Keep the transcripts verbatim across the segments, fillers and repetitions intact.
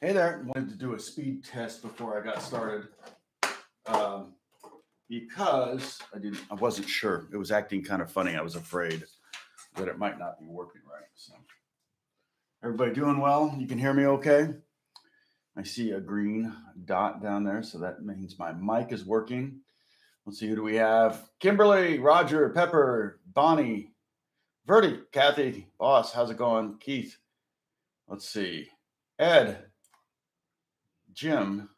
Hey there, I wanted to do a speed test before I got started um, because I didn't, I wasn't sure. It was acting kind of funny. I was afraid that it might not be working right. So, everybody doing well? You can hear me okay? I see a green dot down there, so that means my mic is working. Let's see, who do we have? Kimberly, Roger, Pepper, Bonnie, Verdi, Kathy, Boss, how's it going? Keith, let's see. Ed, Jim,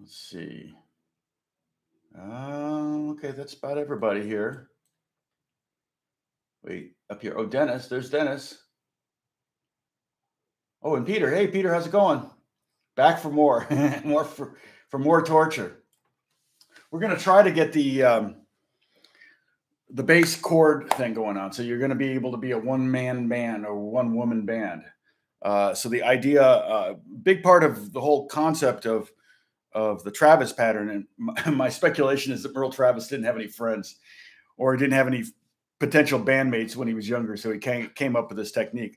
let's see. Uh, okay, that's about everybody here. Wait, up here. Oh, Dennis, there's Dennis. Oh, and Peter. Hey, Peter, how's it going? Back for more, more for, for more torture. We're going to try to get the um, the bass chord thing going on. So you're going to be able to be a one-man band or one-woman band. Uh, so the idea, uh, big part of the whole concept of, of the Travis pattern, and my, my speculation is that Merle Travis didn't have any friends or didn't have any potential bandmates when he was younger, so he came, came up with this technique.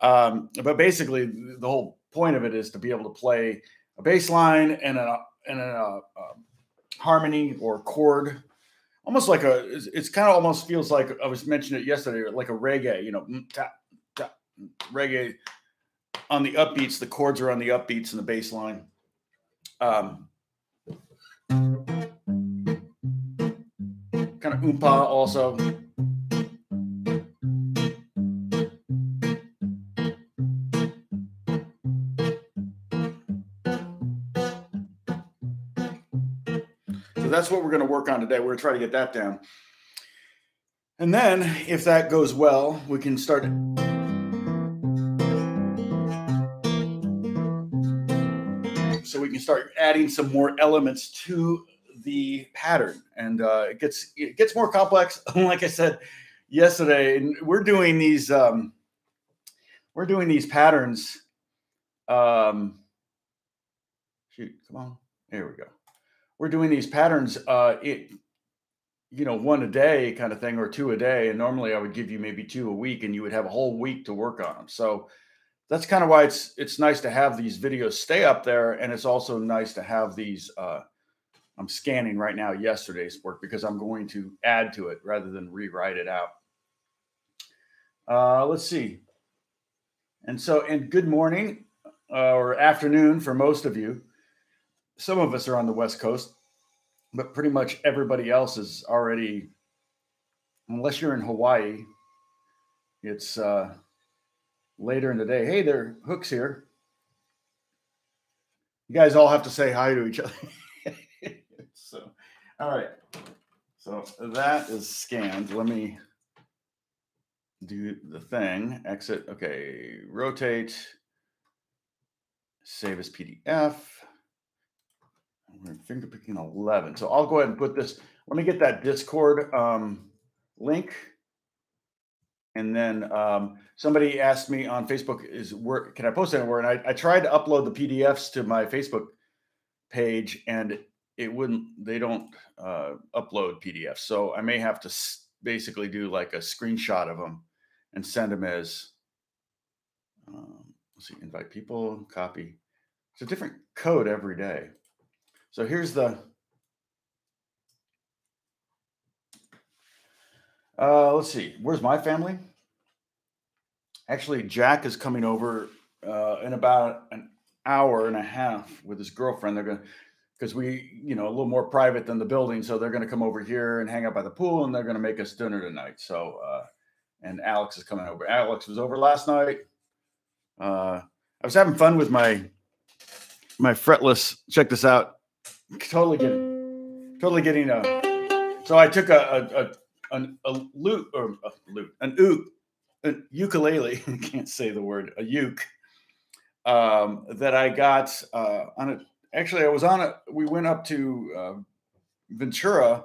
Um, but basically, the whole point of it is to be able to play a bass line and a and a, a harmony or chord, almost like a. It's, it's kind of almost feels like I was mentioning it yesterday, like a reggae. You know, ta, ta, reggae on the upbeats. The chords are on the upbeats in the bass line. Um, kind of oompa also. That's what we're going to work on today. We're going to try to get that down. And then if that goes well, we can start. So we can start adding some more elements to the pattern. And uh, it gets it gets more complex. Like I said yesterday, and we're doing these um, we're doing these patterns. Um, shoot, come on. Here we go. We're doing these patterns, uh, it, you know, one a day kind of thing, or two a day. And normally I would give you maybe two a week, and you would have a whole week to work on them. So that's kind of why it's it's nice to have these videos stay up there. And it's also nice to have these, uh, I'm scanning right now yesterday's work because I'm going to add to it rather than rewrite it out. Uh, let's see. And so, and good morning uh, or afternoon for most of you. Some of us are on the West Coast, but pretty much everybody else is already, unless you're in Hawaii, it's uh, later in the day. Hey there, Hook's here. You guys all have to say hi to each other. So, all right. So that is scanned. Let me do the thing. Exit. Okay. Rotate. Save as P D F. We're fingerpicking eleven. So I'll go ahead and put this. Let me get that Discord um, link. And then um, somebody asked me on Facebook, "Is where can I post anywhere?" And I, I tried to upload the P D Fs to my Facebook page, and it wouldn't. They don't uh, upload P D Fs, so I may have to basically do like a screenshot of them and send them as. Um, let's see, invite people, copy. It's a different code every day. So here's the, uh, let's see, where's my family? Actually, Jack is coming over uh, in about an hour and a half with his girlfriend. They're going to, because we, you know, a little more private than the building. So they're going to come over here and hang out by the pool, and they're going to make us dinner tonight. So, uh, and Alex is coming over. Alex was over last night. Uh, I was having fun with my, my fretless, check this out. Totally getting, totally getting a. So I took a a a, a lute or a lute, an ook, an ukulele. I can't say the word, a uke. Um, that I got uh, on a. Actually, I was on a. We went up to uh, Ventura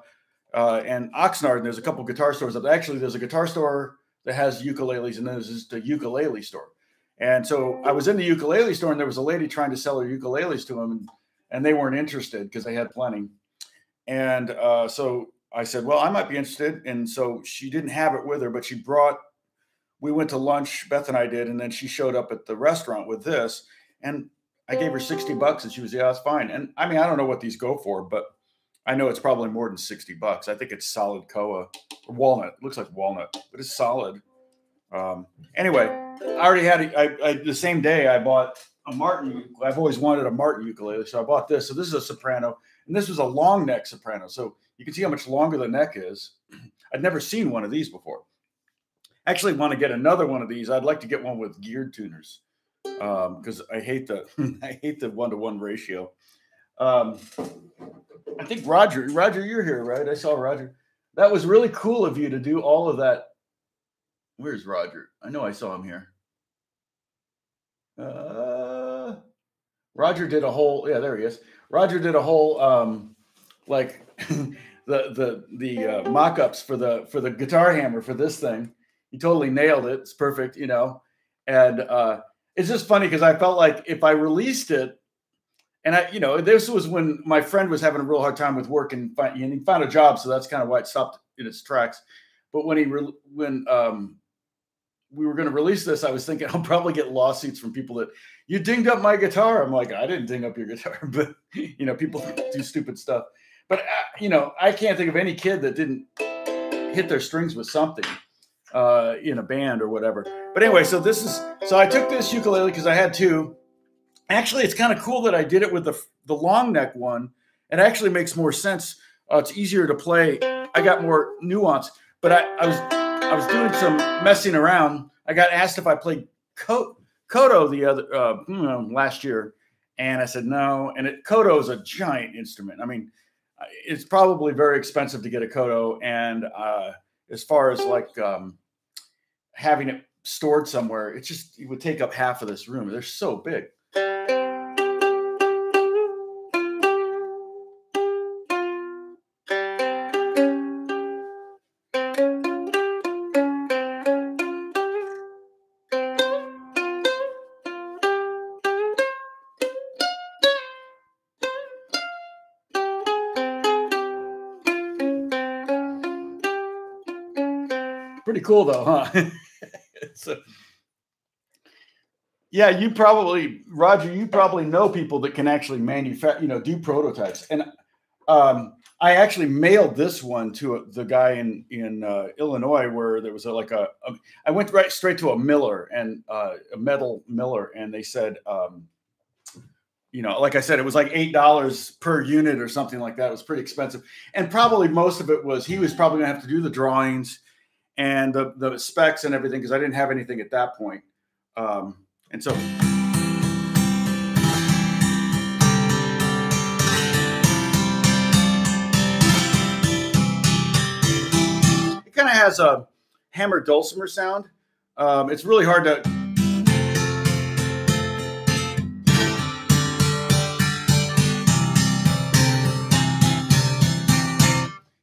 uh, and Oxnard, and there's a couple guitar stores up. Actually, there's a guitar store that has ukuleles, and then there's just a ukulele store. And so I was in the ukulele store, and there was a lady trying to sell her ukuleles to him. And, And they weren't interested because they had plenty. And uh, so I said, well, I might be interested. And so she didn't have it with her, but she brought, we went to lunch, Beth and I did, and then she showed up at the restaurant with this. And I gave her sixty bucks and she was, yeah, that's fine. And I mean, I don't know what these go for, but I know it's probably more than sixty bucks. I think it's solid koa or walnut. It looks like walnut, but it's solid. Um, anyway, I already had a, I, I, the same day I bought a Martin. I've always wanted a Martin ukulele. So I bought this. So this is a soprano, and this was a long neck soprano. So you can see how much longer the neck is. I'd never seen one of these before. I actually want to get another one of these. I'd like to get one with geared tuners. Um, because I hate the I hate the one-to-one ratio. Um, I think Roger, Roger, you're here, right? I saw Roger. That was really cool of you to do all of that. Where's Roger? I know I saw him here. Uh, Roger did a whole, yeah, there he is. Roger did a whole um, like the the the uh, mock-ups for the for the guitar hammer for this thing. He totally nailed it. It's perfect, you know, and. Uh, It's just funny because I felt like if I released it, and I, you know, this was when my friend was having a real hard time with work and, find, and he found a job, so that's kind of why it stopped in its tracks. But when he re when um, we were going to release this, I was thinking I'll probably get lawsuits from people that you dinged up my guitar. I'm like, I didn't ding up your guitar, but you know, people do stupid stuff. But uh, you know, I can't think of any kid that didn't hit their strings with something. Uh, in a band or whatever. But anyway, so this is, so I took this ukulele because I had two. Actually, it's kind of cool that I did it with the, the long neck one. It actually makes more sense. Uh, it's easier to play. I got more nuance, but I, I was I was doing some messing around. I got asked if I played koto the other uh, last year, and I said no. And it, koto is a giant instrument. I mean, it's probably very expensive to get a koto, and uh, as far as like... Um, having it stored somewhere, it just, it would take up half of this room. They're so big. Pretty cool though, huh? So, yeah, you probably, Roger, you probably know people that can actually manufacture, you know, do prototypes. And um, I actually mailed this one to a, the guy in in uh, Illinois where there was a, like a, a, I went right straight to a miller and uh, a metal miller, and they said, um, you know, like I said, it was like eight dollars per unit or something like that. It was pretty expensive. And probably most of it was, he was probably going to have to do the drawings and the, the specs and everything, because I didn't have anything at that point. Um, and so... it kind of has a hammer dulcimer sound. Um, it's really hard to...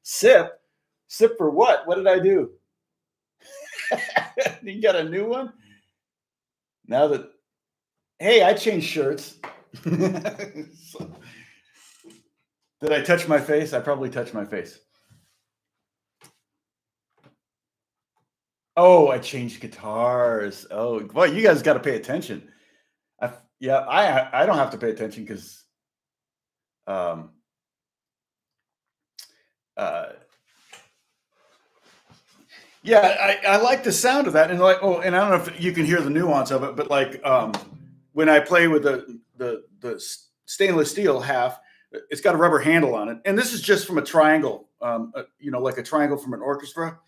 Sip? Sip for what? What did I do? You got a new one? Now that, hey, I changed shirts. So, did I touch my face? I probably touched my face. Oh, I changed guitars. Oh, well, you guys got to pay attention. I, yeah, I I don't have to pay attention because um, uh, yeah, I, I like the sound of that, and like, oh, and I don't know if you can hear the nuance of it, but like um, when I play with the, the the stainless steel half, it's got a rubber handle on it, and this is just from a triangle, um, a, you know, like a triangle from an orchestra.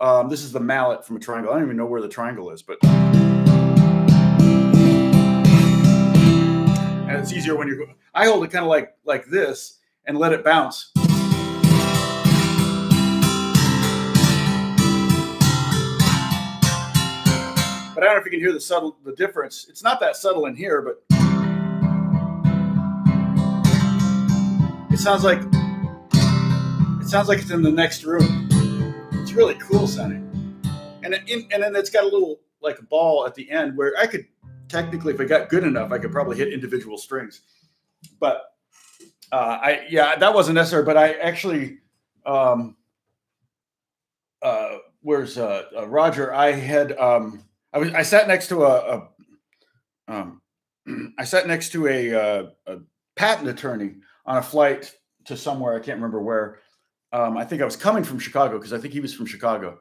Um, this is the mallet from a triangle. I don't even know where the triangle is, but and it's easier when you're. I hold it kind of like like this and let it bounce. But I don't know if you can hear the subtle the difference. It's not that subtle in here, but it sounds like it sounds like it's in the next room. It's really cool sounding, and it, and then it's got a little like a ball at the end where I could technically, if I got good enough, I could probably hit individual strings. But uh, I yeah, that wasn't necessary. But I actually um, where's uh, uh, Roger? I had um, I was I sat next to a, a um, I sat next to a, a, a patent attorney on a flight to somewhere, I can't remember where. Um, I think I was coming from Chicago because I think he was from Chicago,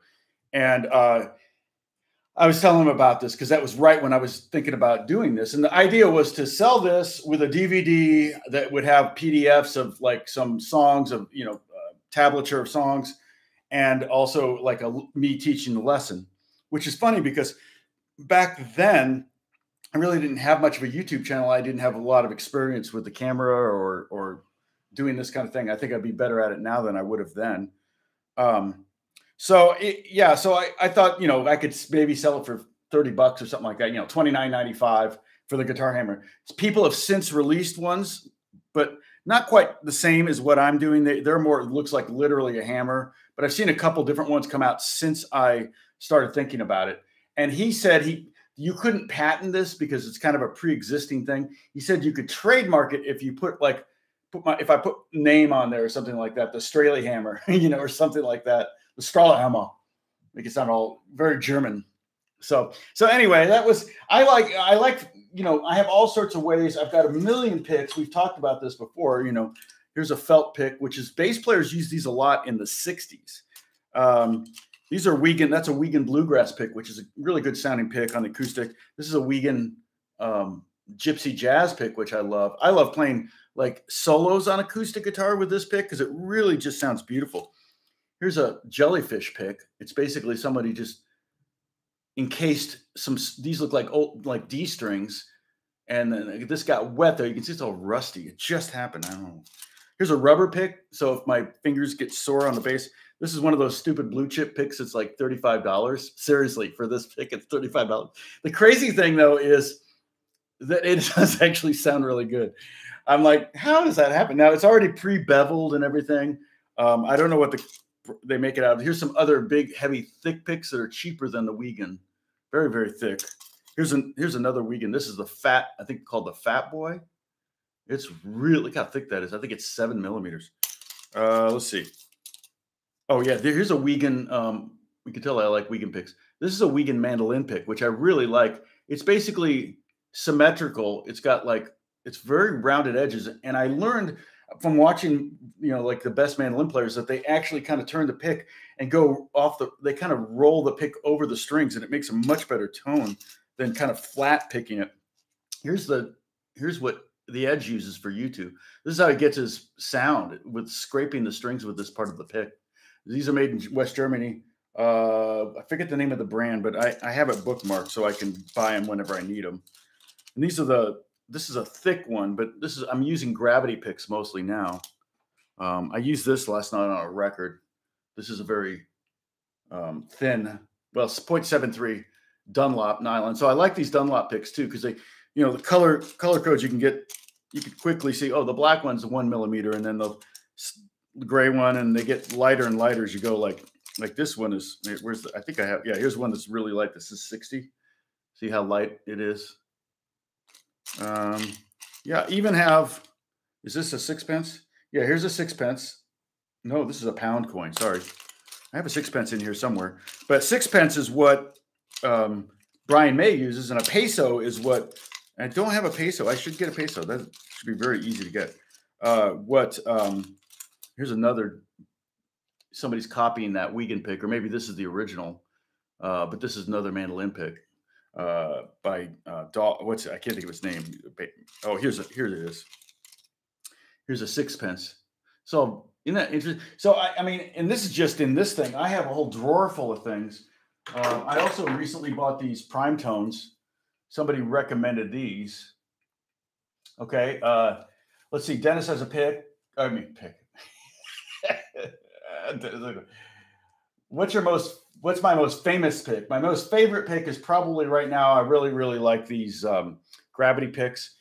and uh, I was telling him about this because that was right when I was thinking about doing this. And the idea was to sell this with a D V D that would have P D Fs of like some songs of, you know, uh, tablature of songs, and also like a me teaching the lesson, which is funny because back then I really didn't have much of a YouTube channel. I didn't have a lot of experience with the camera or, or doing this kind of thing. I think I'd be better at it now than I would have then. Um, So, it, yeah, so I, I thought, you know, I could maybe sell it for thirty bucks or something like that, you know, twenty-nine ninety-five for the Guitar Hammer. People have since released ones, but not quite the same as what I'm doing. They, they're more, it looks like literally a hammer, but I've seen a couple different ones come out since I started thinking about it. And he said he you couldn't patent this because it's kind of a pre-existing thing. He said you could trademark it if you put like, put my, if I put name on there or something like that, the Straley Hammer, you know, or something like that. The Strahler Hammer, like it sound all very German. So, so anyway, that was, I like, I like, you know, I have all sorts of ways. I've got a million picks. We've talked about this before, you know, here's a felt pick, which is bass players use these a lot in the sixties. Um, these are Wiegand, that's a Wiegand bluegrass pick, which is a really good sounding pick on the acoustic. This is a Wiegand um, gypsy jazz pick, which I love. I love playing like solos on acoustic guitar with this pick because it really just sounds beautiful. Here's a jellyfish pick. It's basically somebody just encased some, these look like old, like D strings. And then this got wet there. You can see it's all rusty. It just happened. I don't know. Here's a rubber pick. So if my fingers get sore on the bass, this is one of those stupid blue chip picks. It's like thirty-five dollars. Seriously, for this pick, it's thirty-five dollars. The crazy thing though is that it does actually sound really good. I'm like, how does that happen? Now it's already pre-beveled and everything. Um, I don't know what the, they make it out of. Here's some other big, heavy, thick picks that are cheaper than the Wiegand. Very, very thick. Here's an here's another Wiegand. This is the fat, I think called the Fat Boy. It's really, look how thick that is. I think it's seven millimeters. Uh, let's see. Oh yeah, there, here's a Wiegand. Um, we can tell I like Wiegand picks. This is a Wiegand mandolin pick, which I really like. It's basically symmetrical. It's got like, it's very rounded edges. And I learned from watching, you know, like the best mandolin players that they actually kind of turn the pick and go off the, they kind of roll the pick over the strings and it makes a much better tone than kind of flat picking it. Here's the, here's what the Edge uses for YouTube. This is how it gets his sound with scraping the strings with this part of the pick. These are made in West Germany. Uh, I forget the name of the brand, but I, I have it bookmarked so I can buy them whenever I need them. And these are the, this is a thick one, but this is, I'm using Gravity picks mostly now. Um, I used this last night on a record. This is a very um, thin, well, point seven three Dunlop nylon. So I like these Dunlop picks too, because they, you know, the color color codes you can get, you can quickly see, oh, the black one's one millimeter, and then the gray one, and they get lighter and lighter as you go. Like, like this one is, where's the, I think I have, yeah, here's one that's really light. This is sixty. See how light it is? Um, yeah, even have, is this a sixpence? Yeah, here's a sixpence. No, this is a pound coin. Sorry. I have a sixpence in here somewhere, but sixpence is what, um, Brian May uses. And a peso is what, I don't have a peso. I should get a peso. That should be very easy to get. Uh, what, um, here's another, somebody's copying that Wiegand pick, or maybe this is the original, uh, but this is another mandolin pick. Uh, by uh, Dahl, what's I can't think of his name. Oh, here's a, here it is. Here's a sixpence. So isn't that interesting? So I, I mean, and this is just in this thing. I have a whole drawer full of things. Uh, I also recently bought these Prime Tones. Somebody recommended these. Okay, uh, let's see. Dennis has a pick. I mean, pick. What's your most? What's my most famous pick? My most favorite pick is probably right now. I really, really like these um, Gravity picks.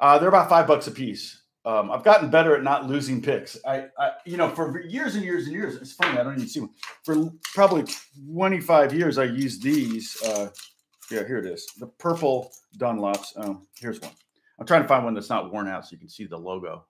Uh, they're about five bucks a piece. Um, I've gotten better at not losing picks. I, I, you know, for years and years and years, it's funny. I don't even see one. For probably twenty-five years, I used these. Uh, yeah, here it is. The purple Dunlops. Um, here's one. I'm trying to find one that's not worn out so you can see the logo.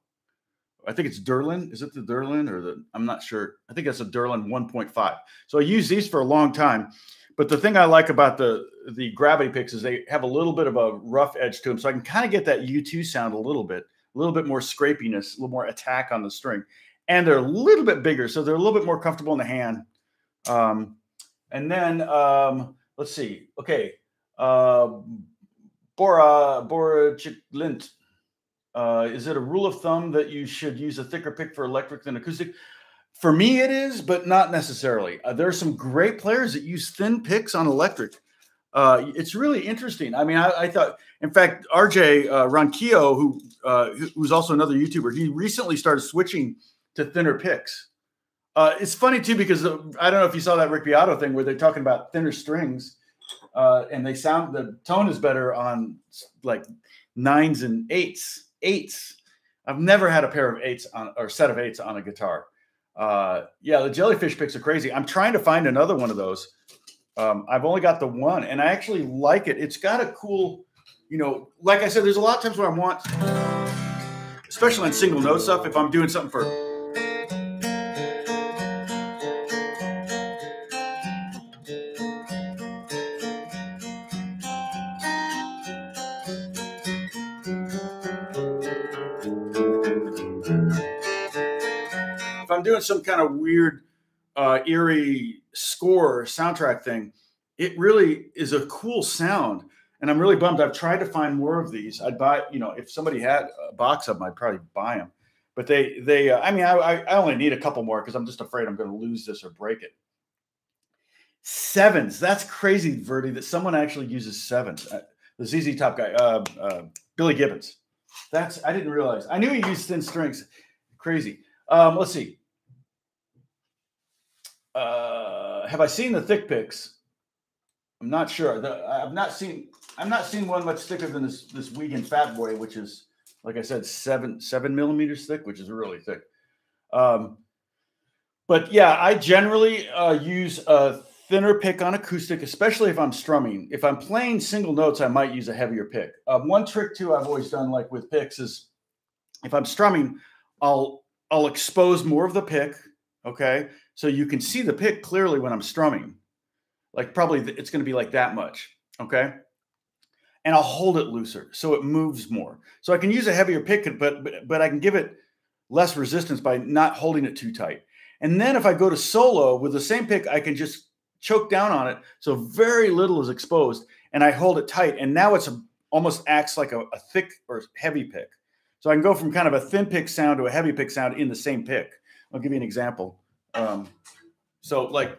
I think it's Derlin. Is it the Derlin or the, I'm not sure. I think that's a Derlin one point five. So I used these for a long time. But the thing I like about the, the Gravity picks is they have a little bit of a rough edge to them. So I can kind of get that U two sound a little bit, a little bit more scrapiness, a little more attack on the string. And they're a little bit bigger. So they're a little bit more comfortable in the hand. Um, and then um, let's see. Okay. Uh, Bora, Bora Chiklint. Uh, is it a rule of thumb that you should use a thicker pick for electric than acoustic? For me, it is, but not necessarily. Uh, there are some great players that use thin picks on electric. Uh, it's really interesting. I mean, I, I thought, in fact, R J uh, Ronquillo, who uh, who's also another YouTuber, he recently started switching to thinner picks. Uh, it's funny, too, because the, I don't know if you saw that Rick Beato thing where they're talking about thinner strings, uh, and they sound, the tone is better on like nines and eights. Eights. I've never had a pair of eights on, or set of eights on a guitar. Uh, yeah, the jellyfish picks are crazy. I'm trying to find another one of those. Um, I've only got the one, and I actually like it. It's got a cool, you know, like I said, there's a lot of times where I want, especially on single note stuff, if I'm doing something for, doing some kind of weird uh eerie score soundtrack thing, it really is a cool sound, and I'm really bummed. I've tried to find more of these. I'd buy, you know, if somebody had a box of them, I'd probably buy them, but they they uh, I mean, I, I only need a couple more because I'm just afraid I'm going to lose this or break it. Sevens, that's crazy, Verdi, that someone actually uses sevens. Uh, the Z Z Top guy, uh, uh Billy Gibbons, that's, I didn't realize. I knew he used thin strings. Crazy. Um let's see. Uh, have I seen the thick picks? I'm not sure. The, I've not seen. I'm not seen one much thicker than this this Wiegand Fat Boy, which is, like I said, seven seven millimeters thick, which is really thick. Um, but yeah, I generally uh, use a thinner pick on acoustic, especially if I'm strumming. If I'm playing single notes, I might use a heavier pick. Um, one trick too I've always done, like with picks, is if I'm strumming, I'll I'll expose more of the pick. Okay. So you can see the pick clearly when I'm strumming, like probably it's going to be like that much. Okay. And I'll hold it looser, so it moves more. So I can use a heavier pick, but, but, but I can give it less resistance by not holding it too tight. And then if I go to solo with the same pick, I can just choke down on it. So very little is exposed and I hold it tight. And now it's a, almost acts like a, a thick or heavy pick. So I can go from kind of a thin pick sound to a heavy pick sound in the same pick. I'll give you an example. Um, so like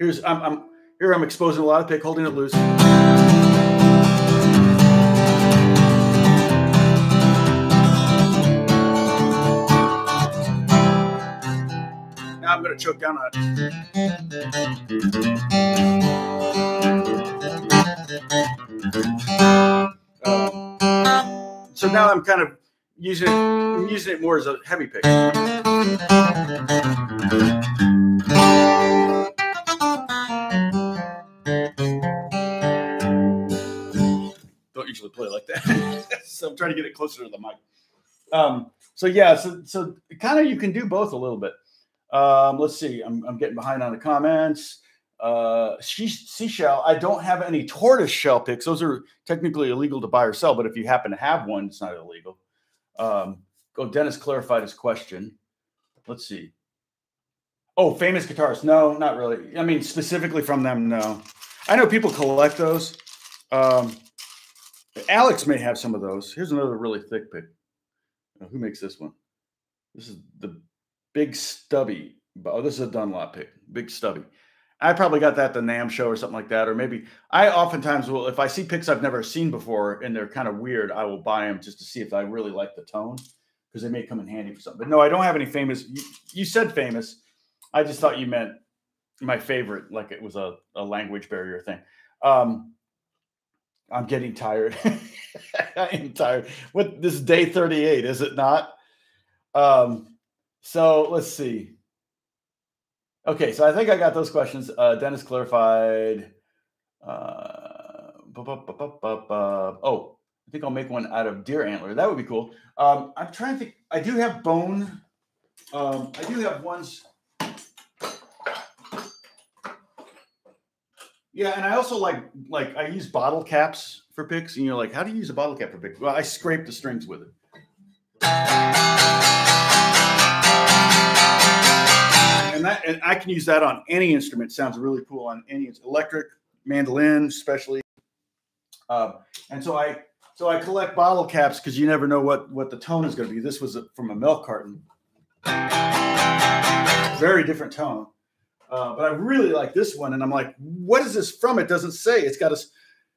here's, I'm, I'm here, I'm exposing a lot of pick, holding it loose. Now I'm going to choke down on it. Um, so now I'm kind of using, I'm using it more as a heavy pick. Don't usually play like that. So I'm trying to get it closer to the mic. Um, so yeah, so so kind of you can do both a little bit. Um, let's see. I'm, I'm getting behind on the comments. Uh, she, seashell. I don't have any tortoise shell picks. Those are technically illegal to buy or sell, but if you happen to have one, it's not illegal. Um, oh, Dennis clarified his question. Let's see. Oh, famous guitarists. No, not really. I mean, specifically from them, no. I know people collect those. Um, Alex may have some of those. Here's another really thick pick. Now, who makes this one? This is the Big Stubby. Oh, this is a Dunlop pick. Big Stubby. I probably got that at the NAMM show or something like that. Or maybe I oftentimes will, if I see picks I've never seen before and they're kind of weird, I will buy them just to see if I really like the tone, because they may come in handy for something. But no, I don't have any famous. You, you said famous. I just thought you meant my favorite, like it was a, a language barrier thing. Um, I'm getting tired. I am tired. What, this is day thirty-eight, is it not? Um, so let's see. Okay, so I think I got those questions. Uh, Dennis clarified. Uh, bu bu bu bu bu bu. Oh, I think I'll make one out of deer antler. That would be cool. Um, I'm trying to think. I do have bone. Um, I do have ones. Yeah, and I also like, like I use bottle caps for picks. And you're like, how do you use a bottle cap for picks? Well, I scrape the strings with it. And, that, and I can use that on any instrument. Sounds really cool on any electric, mandolin, especially. Um, and so I, so I collect bottle caps because you never know what what the tone is going to be. This was a, from a milk carton, very different tone. Uh, but I really like this one, and I'm like, what is this from? It doesn't say. It's got a.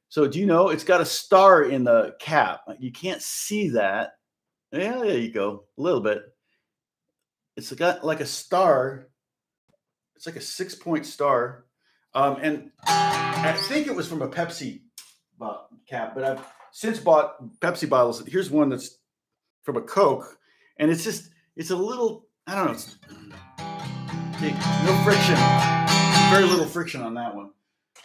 So do you know? It's got a star in the cap. Like, you can't see that. Yeah, there you go. A little bit. It's got like a star. It's like a six-point star, um, and I think it was from a Pepsi cap. But I've since bought Pepsi bottles. Here's one that's from a Coke, and it's just it's a little I don't know. It's big, no friction, very little friction on that one.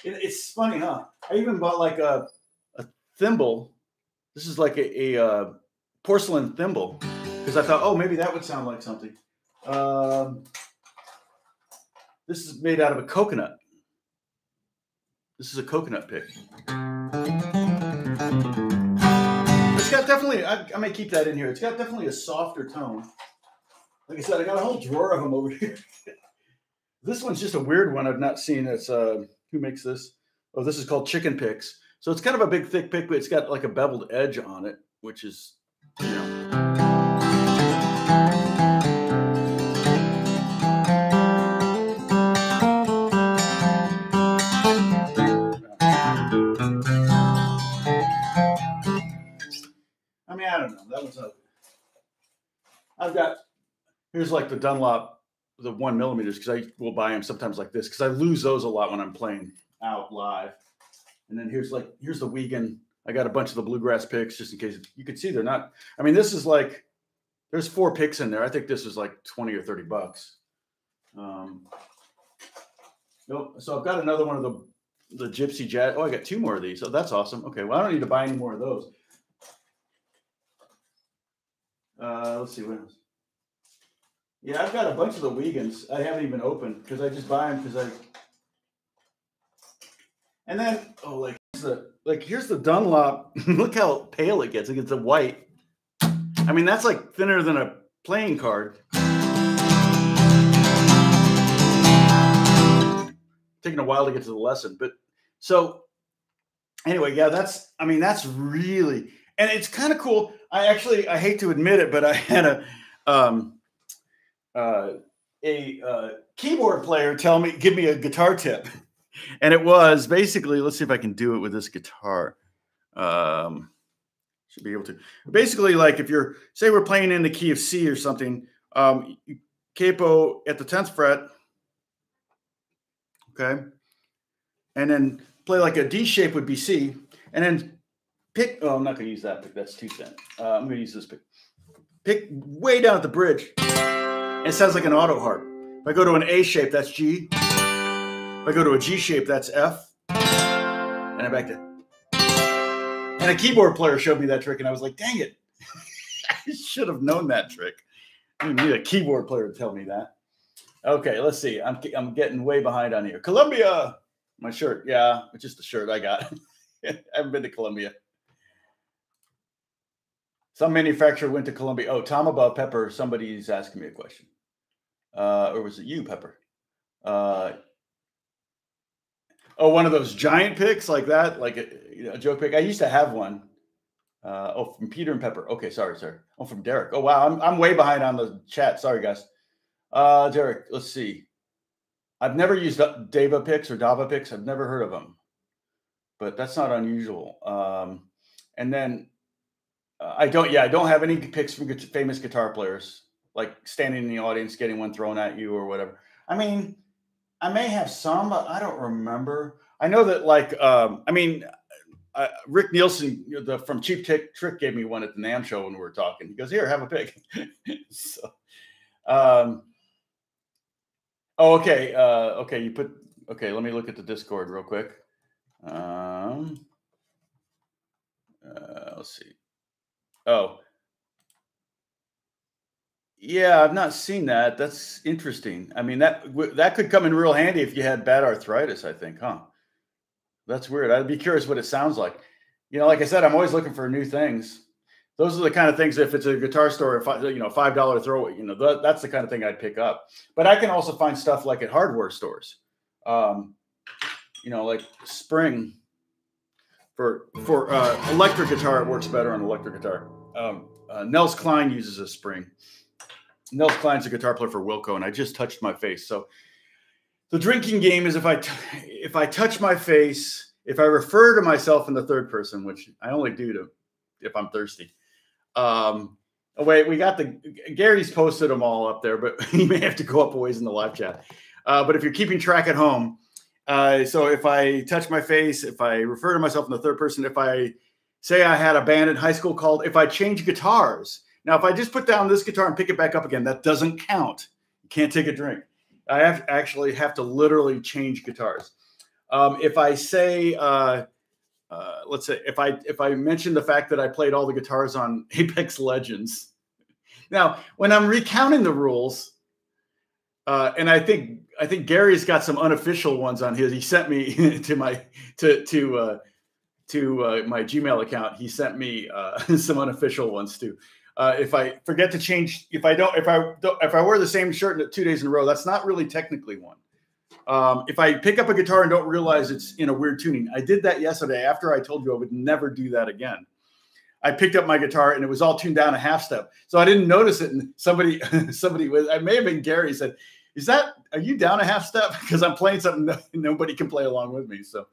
It, it's funny, huh? I even bought like a a thimble. This is like a, a uh, porcelain thimble because I thought, oh, maybe that would sound like something. Um, This is made out of a coconut. This is a coconut pick. It's got definitely, I, I may keep that in here. It's got definitely a softer tone. Like I said, I got a whole drawer of them over here. This one's just a weird one I've not seen. It's, uh, who makes this? Oh, this is called Chicken Picks. So it's kind of a big, thick pick, but it's got like a beveled edge on it, which is, you know. I don't know. That was a. I've got. Here's like the Dunlop, the one millimeters, because I will buy them sometimes like this because I lose those a lot when I'm playing out live. And then here's like here's the Wiegand. I got a bunch of the bluegrass picks just in case you could see they're not. I mean, this is like there's four picks in there. I think this was like twenty or thirty bucks. Um. Nope. So I've got another one of the the Gypsy Jazz. Oh, I got two more of these. So that's awesome. Okay. Well, I don't need to buy any more of those. Uh, let's see what else. Yeah, I've got a bunch of the Wiegands I haven't even opened because I just buy them because I. And then oh, like here's the like here's the Dunlop. Look how pale it gets. It gets a white. I mean, that's like thinner than a playing card. Taking a while to get to the lesson, but so anyway, yeah, that's. I mean, that's really. And it's kind of cool. I actually, I hate to admit it, but I had a um, uh, a uh, keyboard player tell me, give me a guitar tip. And it was basically, let's see if I can do it with this guitar. Um, should be able to. Basically, like if you're, say we're playing in the key of C or something, um, capo at the tenth fret, okay? And then play like a D shape would be C. And then pick, oh, I'm not going to use that pick. That's too thin. Uh, I'm going to use this pick. Pick way down at the bridge. And it sounds like an auto harp. If I go to an A shape, that's G. If I go to a G shape, that's F. And I'm back to. And a keyboard player showed me that trick, and I was like, dang it. I should have known that trick. I didn't need a keyboard player to tell me that. Okay, let's see. I'm, I'm getting way behind on here. Columbia! My shirt. Yeah, it's just the shirt I got. I haven't been to Columbia. Some manufacturer went to Columbia. Oh, Tom about Pepper. Somebody's asking me a question. Uh, or was it you, Pepper? Uh, oh, one of those giant picks like that, like a, you know, a joke pick. I used to have one. Uh, oh, from Peter and Pepper. Okay, sorry, sorry. Oh, from Derek. Oh, wow. I'm, I'm way behind on the chat. Sorry, guys. Uh, Derek, let's see. I've never used Dava picks or Dava picks. I've never heard of them. But that's not unusual. Um, and then... I don't, yeah, I don't have any picks from famous guitar players, like standing in the audience, getting one thrown at you or whatever. I mean, I may have some, but I don't remember. I know that like, um, I mean, uh, Rick Nielsen the, from Cheap Trick gave me one at the NAMM show when we were talking. He goes, here, have a pick. So, um, oh, okay. Uh, okay. You put, okay. Let me look at the Discord real quick. Um, Uh, let's see. Oh. Yeah, I've not seen that. That's interesting. I mean, that that could come in real handy if you had bad arthritis, I think, huh? That's weird. I'd be curious what it sounds like. You know, like I said, I'm always looking for new things. Those are the kind of things, if it's a guitar store, you know, five dollar throwaway, you know, that, that's the kind of thing I'd pick up. But I can also find stuff like at hardware stores, um, you know, like spring. For for uh, electric guitar, it works better on electric guitar. Um, uh, Nels Cline uses a spring. Nels Cline's a guitar player for Wilco, and I just touched my face. So the drinking game is if I, t if I touch my face, if I refer to myself in the third person, which I only do to if I'm thirsty. Um, oh, wait, we got the – Gary's posted them all up there, but you may have to go up a ways in the live chat. Uh, but if you're keeping track at home, uh, so if I touch my face, if I refer to myself in the third person, if I say I had a band in high school called – if I change guitars – now, if I just put down this guitar and pick it back up again, that doesn't count. You can't take a drink. I have, actually have to literally change guitars. Um, if I say, uh, uh, let's say, if I if I mention the fact that I played all the guitars on Apex Legends. Now, when I'm recounting the rules, uh, and I think I think Gary's got some unofficial ones on his. He sent me to my to to uh, to uh, my Gmail account. He sent me uh, some unofficial ones too. Uh, if I forget to change, if I don't, if I don't, if I wear the same shirt two days in a row, that's not really technically one. Um, if I pick up a guitar and don't realize it's in a weird tuning, I did that yesterday after I told you I would never do that again. I picked up my guitar and it was all tuned down a half step, so I didn't notice it. And somebody, somebody was, I may have been Gary, said, "Is that? Are you down a half step? Because I'm playing something that nobody can play along with me." So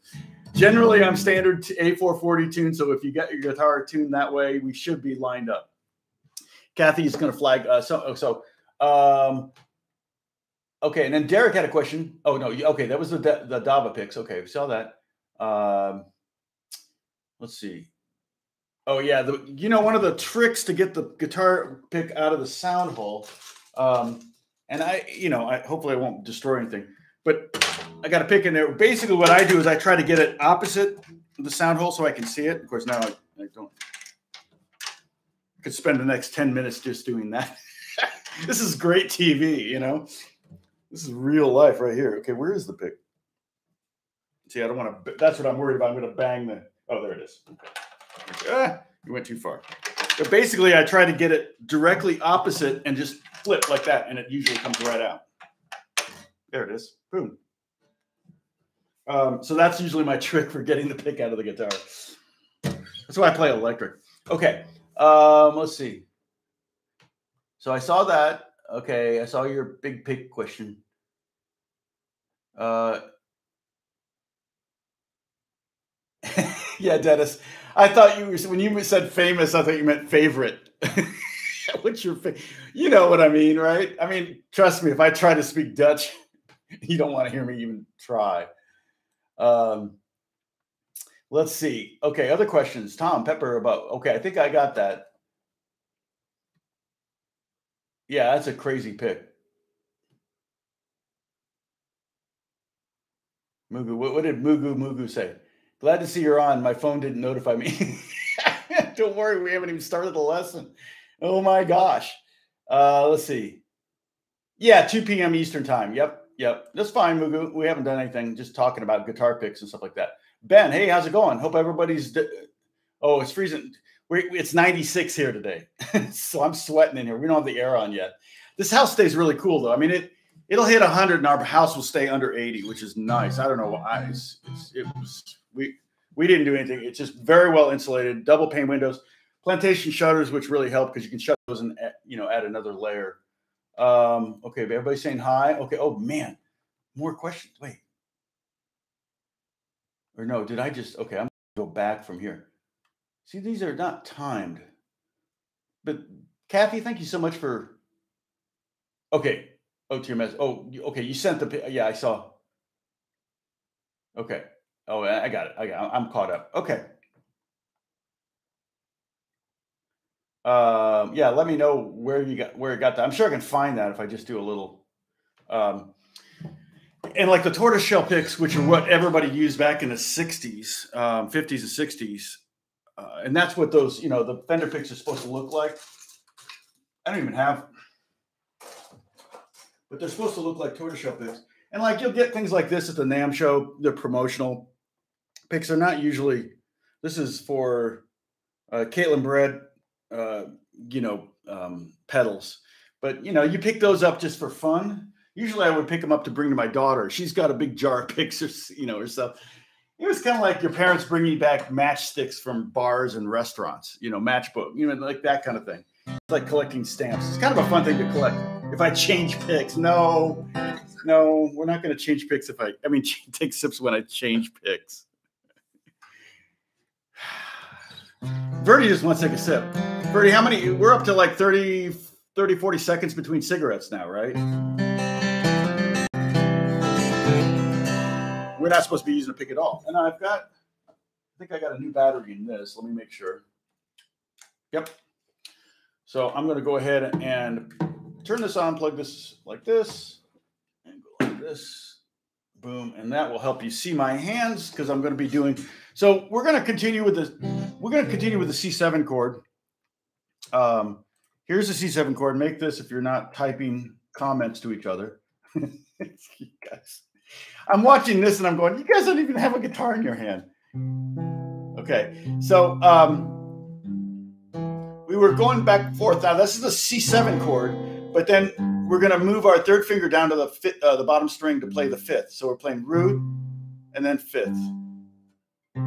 generally, I'm standard A four forty tuned. So if you got your guitar tuned that way, we should be lined up. Kathy's going to flag. Uh, so, so um, okay. And then Derek had a question. Oh, no. Okay. That was the, the Dava picks. Okay. We saw that. Um, let's see. Oh, yeah. The, you know, one of the tricks to get the guitar pick out of the sound hole. Um, and I, you know, I hopefully I won't destroy anything, but I got a pick in there. Basically what I do is I try to get it opposite the sound hole so I can see it. Of course, now I, I don't. Could spend the next ten minutes just doing that. This is great T V, you know? This is real life right here. Okay, where is the pick? See, I don't want to... That's what I'm worried about. I'm going to bang the... Oh, there it is. Okay. Ah, you went too far. But basically, I try to get it directly opposite and just flip like that, and it usually comes right out. There it is. Boom. Um, so that's usually my trick for getting the pick out of the guitar. That's why I play electric. Okay. Um, let's see. So I saw that. Okay. I saw your big pick question. Uh, yeah, Dennis, I thought you were, when you said famous, I thought you meant favorite. What's your, fa you know what I mean? Right. I mean, trust me, if I try to speak Dutch, you don't want to hear me even try. Um, Let's see. Okay, other questions. Tom Pepper about, okay, I think I got that. Yeah, that's a crazy pick. Mugu, what, what did Mugu Mugu say? Glad to see you're on. My phone didn't notify me. Don't worry, we haven't even started the lesson. Oh, my gosh. Uh, let's see. Yeah, two P M Eastern time. Yep, yep. That's fine, Mugu. We haven't done anything, just talking about guitar picks and stuff like that. Ben, hey, how's it going? Hope everybody's... Oh, it's freezing. We're, it's ninety-six here today, so I'm sweating in here. We don't have the air on yet. This house stays really cool, though. I mean, it, it'll hit a hundred, and our house will stay under eighty, which is nice. I don't know why. It's, it's, it was, we, we didn't do anything. It's just very well insulated, double pane windows, plantation shutters, which really help because you can shut those and, you know, add another layer. Um, okay, everybody's saying hi. Okay, oh, man, more questions. Wait. Or no, did I just, okay, I'm going to go back from here. See, these are not timed. But Kathy, thank you so much for, okay. Oh, to your message. Oh, okay, you sent the, yeah, I saw. Okay. Oh, I got it. I got it. I'm caught up. Okay. Um, yeah, let me know where you got, where it got that. I'm sure I can find that if I just do a little, um, and like the tortoiseshell picks, which are what everybody used back in the sixties, um, fifties and sixties, Uh, and that's what those, you know, the vendor picks are supposed to look like. I don't even have, but they're supposed to look like tortoise shell picks. And like, you'll get things like this at the NAMM show. They're promotional picks. They're not usually, this is for uh, Caitlin Bread, uh, you know, um, pedals. But, you know, you pick those up just for fun. Usually I would pick them up to bring to my daughter. She's got a big jar of picks, or, you know, or stuff. It was kind of like your parents bringing back matchsticks from bars and restaurants, you know, matchbook, you know, like that kind of thing. It's like collecting stamps. It's kind of a fun thing to collect. If I change picks, no, no, we're not going to change picks if I, I mean, take sips when I change picks. Verdi just wants to take a sip. Verdi, how many, we're up to like thirty, thirty, forty seconds between cigarettes now, right? We're not supposed to be using a pick at all. And I've got, I think I got a new battery in this. Let me make sure. Yep. So I'm going to go ahead and turn this on, plug this like this, and go like this. Boom. And that will help you see my hands because I'm going to be doing. So we're going to continue with this. We're going to continue with the C seven chord. Um, here's the C seven chord. Make this if you're not typing comments to each other. You guys. I'm watching this and I'm going, you guys don't even have a guitar in your hand. Okay, so um, we were going back and forth. Now, this is the C seven chord, but then we're going to move our third finger down to the, fifth, uh, the bottom string to play the fifth. So we're playing root and then fifth.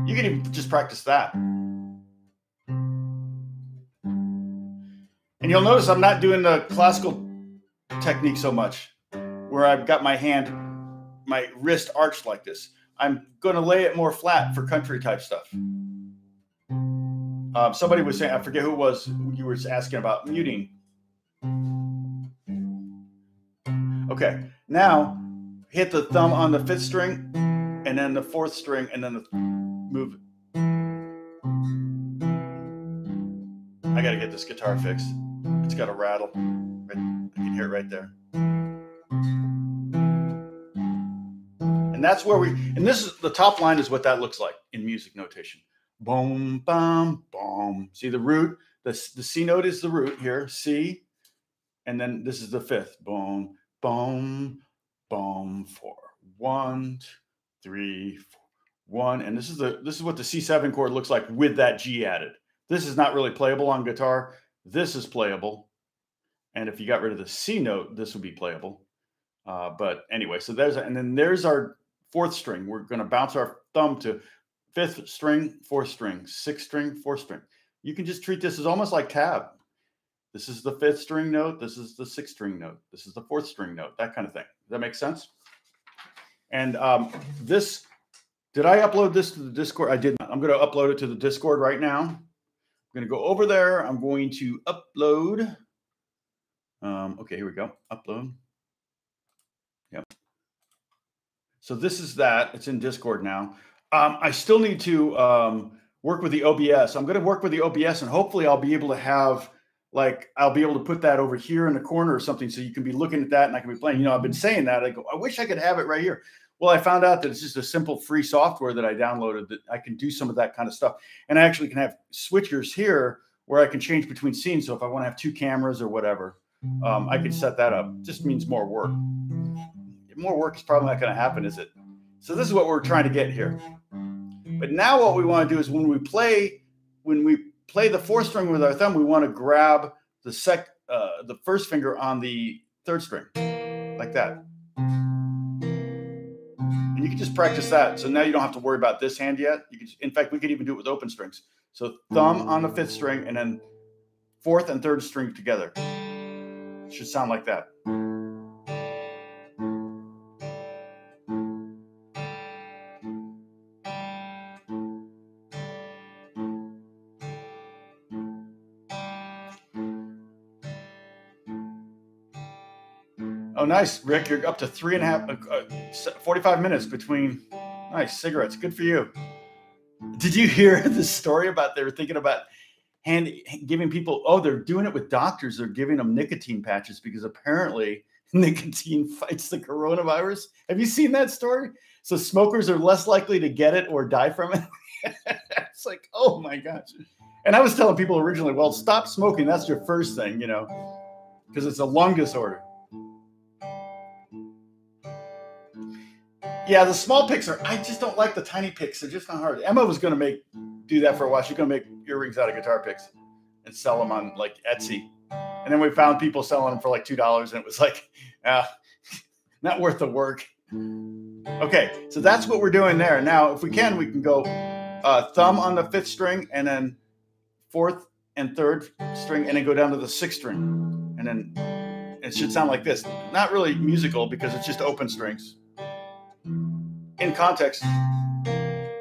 You can even just practice that. And you'll notice I'm not doing the classical technique so much, where I've got my hand... my wrist arched like this. I'm going to lay it more flat for country type stuff. Um, somebody was saying, I forget who it was, you were asking about muting. Okay, now hit the thumb on the fifth string and then the fourth string and then the th move. I got to get this guitar fixed. It's got a rattle. Right, I can hear it right there. That's where we, and this is the top line is what that looks like in music notation. Boom, bum, boom. See the root, the, the C note is the root here, C, and then this is the fifth. Boom, boom, boom, four, one, two, three, four, one. And this is the this is what the C seven chord looks like with that G added. This is not really playable on guitar. This is playable. And if you got rid of the C note, this would be playable. Uh, but anyway, so there's, and then there's our fourth string. We're going to bounce our thumb to fifth string, fourth string, sixth string, fourth string. You can just treat this as almost like tab. This is the fifth string note. This is the sixth string note. This is the fourth string note, that kind of thing. Does that make sense? And um, this, did I upload this to the Discord? I did not. I'm going to upload it to the Discord right now. I'm going to go over there. I'm going to upload. Um, okay, here we go. Upload. Yep. So this is that. It's in Discord now. Um, I still need to um, work with the O B S. I'm going to work with the O B S, and hopefully I'll be able to have, like, I'll be able to put that over here in the corner or something so you can be looking at that and I can be playing. You know, I've been saying that. I go, I wish I could have it right here. Well, I found out that it's just a simple free software that I downloaded that I can do some of that kind of stuff. And I actually can have switchers here where I can change between scenes. So if I want to have two cameras or whatever, um, I can set that up. It just means more work. More work is probably not going to happen, is it? So this is what we're trying to get here. But now what we want to do is when we play, when we play the fourth string with our thumb, we want to grab the sec, uh, the first finger on the third string, like that. And you can just practice that. So now you don't have to worry about this hand yet. You can, in fact, we could even do it with open strings. So thumb on the fifth string, and then fourth and third string together. It should sound like that. Oh, nice, Rick. You're up to three and a half, uh, forty-five minutes between. Nice cigarettes. Good for you. Did you hear the story about they were thinking about hand giving people? Oh, they're doing it with doctors. They're giving them nicotine patches because apparently nicotine fights the coronavirus. Have you seen that story? So smokers are less likely to get it or die from it. It's like, oh my gosh. And I was telling people originally, well, stop smoking. That's your first thing, you know, because it's a lung disorder. Yeah, the small picks are, I just don't like the tiny picks. They're just not hard. Emma was going to make, do that for a while. She's going to make earrings out of guitar picks and sell them on like Etsy. And then we found people selling them for like two dollars and it was like, uh, not worth the work. Okay, so that's what we're doing there. Now, if we can, we can go uh, thumb on the fifth string and then fourth and third string and then go down to the sixth string. And then it should sound like this. Not really musical because it's just open strings. In context. Hey,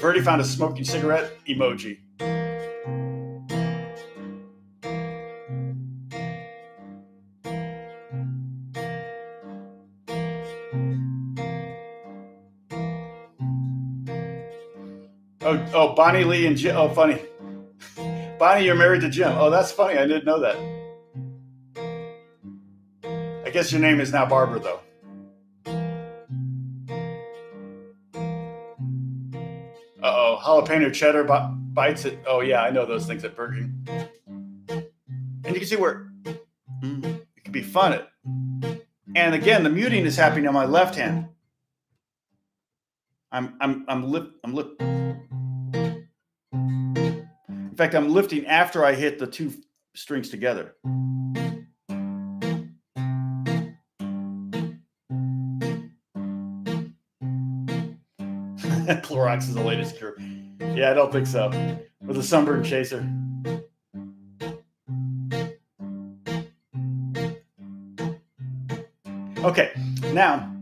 Verdi found a smoking cigarette emoji. Oh, oh, Bonnie Lee and Jim. Oh, funny. Bonnie, you're married to Jim. Oh, that's funny. I didn't know that. I guess your name is now Barbara, though. Uh-oh, jalapeno cheddar bites it. Oh, yeah, I know those things at Burger King. And you can see where it can be fun. At. And again, the muting is happening on my left hand. I'm, I'm, I'm, lip, I'm lip. In fact, I'm lifting after I hit the two strings together. Clorox is the latest cure. Yeah, I don't think so. With a sunburn chaser. Okay, now,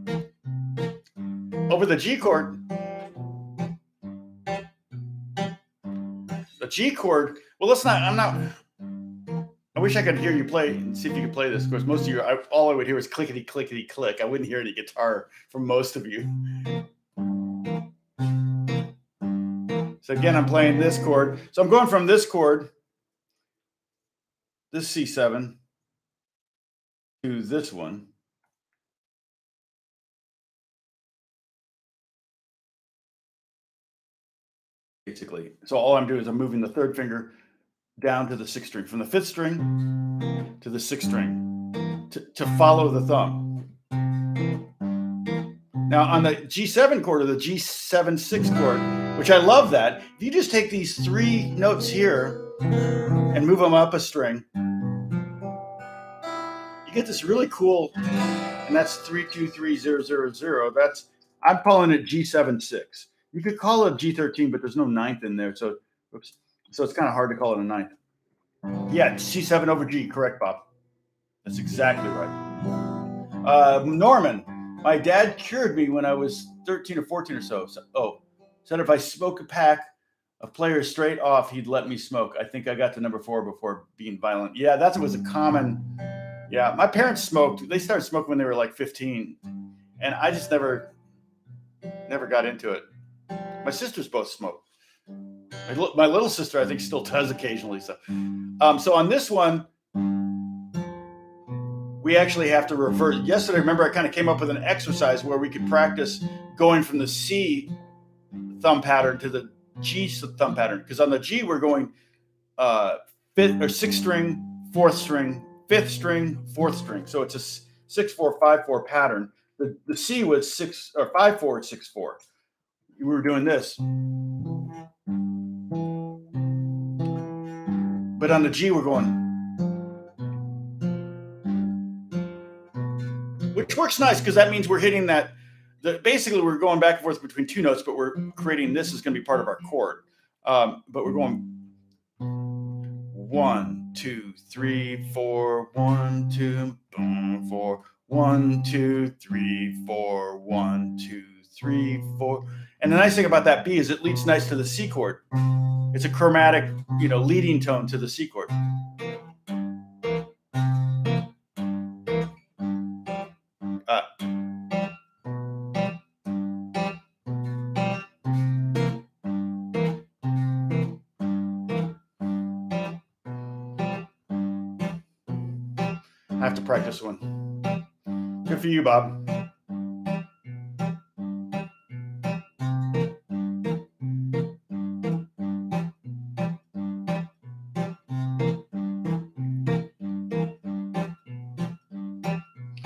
over the G chord, the G chord, well, let's not, I'm not, I wish I could hear you play and see if you could play this. Of course, most of you, I, all I would hear is clickety, clickety, click. I wouldn't hear any guitar from most of you. So again, I'm playing this chord. So I'm going from this chord, this C seven, to this one. Basically. So all I'm doing is I'm moving the third finger down to the sixth string, from the fifth string to the sixth string, to, to follow the thumb. Now on the G seven chord or the G seven six chord, which I love that. If you just take these three notes here and move them up a string, you get this really cool, and that's three, two, three, zero, zero, zero. That's, I'm calling it G seven six. You could call it G thirteen, but there's no ninth in there. So, oops. So it's kind of hard to call it a ninth. Yeah, C seven over G, correct, Bob. That's exactly right. Uh, Norman, my dad cured me when I was thirteen or fourteen or so. so oh. Said if I smoke a pack of players straight off, he'd let me smoke. I think I got to number four before being violent. Yeah, that was a common. Yeah, my parents smoked. They started smoking when they were like fifteen. And I just never, never got into it. My sisters both smoke. My, my little sister, I think, still does occasionally. So, um, so on this one, we actually have to reverse. Yesterday, remember, I kind of came up with an exercise where we could practice going from the C thumb pattern to the G thumb pattern, because on the G we're going uh, fifth or sixth string, fourth string, fifth string, fourth string. So it's a six four five four pattern. The, the C was six or five four six four. We were doing this, but on the G we're going, which works nice because that means we're hitting that. Basically, we're going back and forth between two notes, but we're creating this is going to be part of our chord. Um, but we're going one, two, three, four, one, two, boom, four, one, two, three, four, one, two, three, four. And the nice thing about that B is it leads nice to the C chord. It's a chromatic, you know, leading tone to the C chord. Practice one. Good for you, Bob.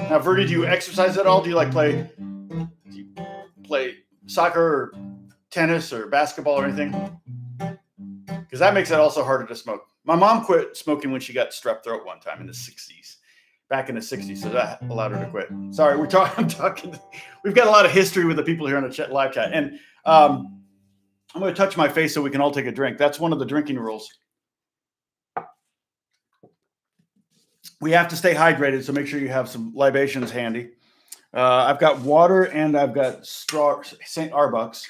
Now, Verdi, do you exercise at all? Do you like play? Do you play soccer or tennis or basketball or anything? Because that makes it also harder to smoke. My mom quit smoking when she got strep throat one time in the sixties. Back in the sixties, so that allowed her to quit. Sorry, we're talking. I'm talking. To, we've got a lot of history with the people here on the chat, live chat, and um, I'm going to touch my face so we can all take a drink. That's one of the drinking rules. We have to stay hydrated, so make sure you have some libations handy. Uh, I've got water and I've got straw Saint Arbucks.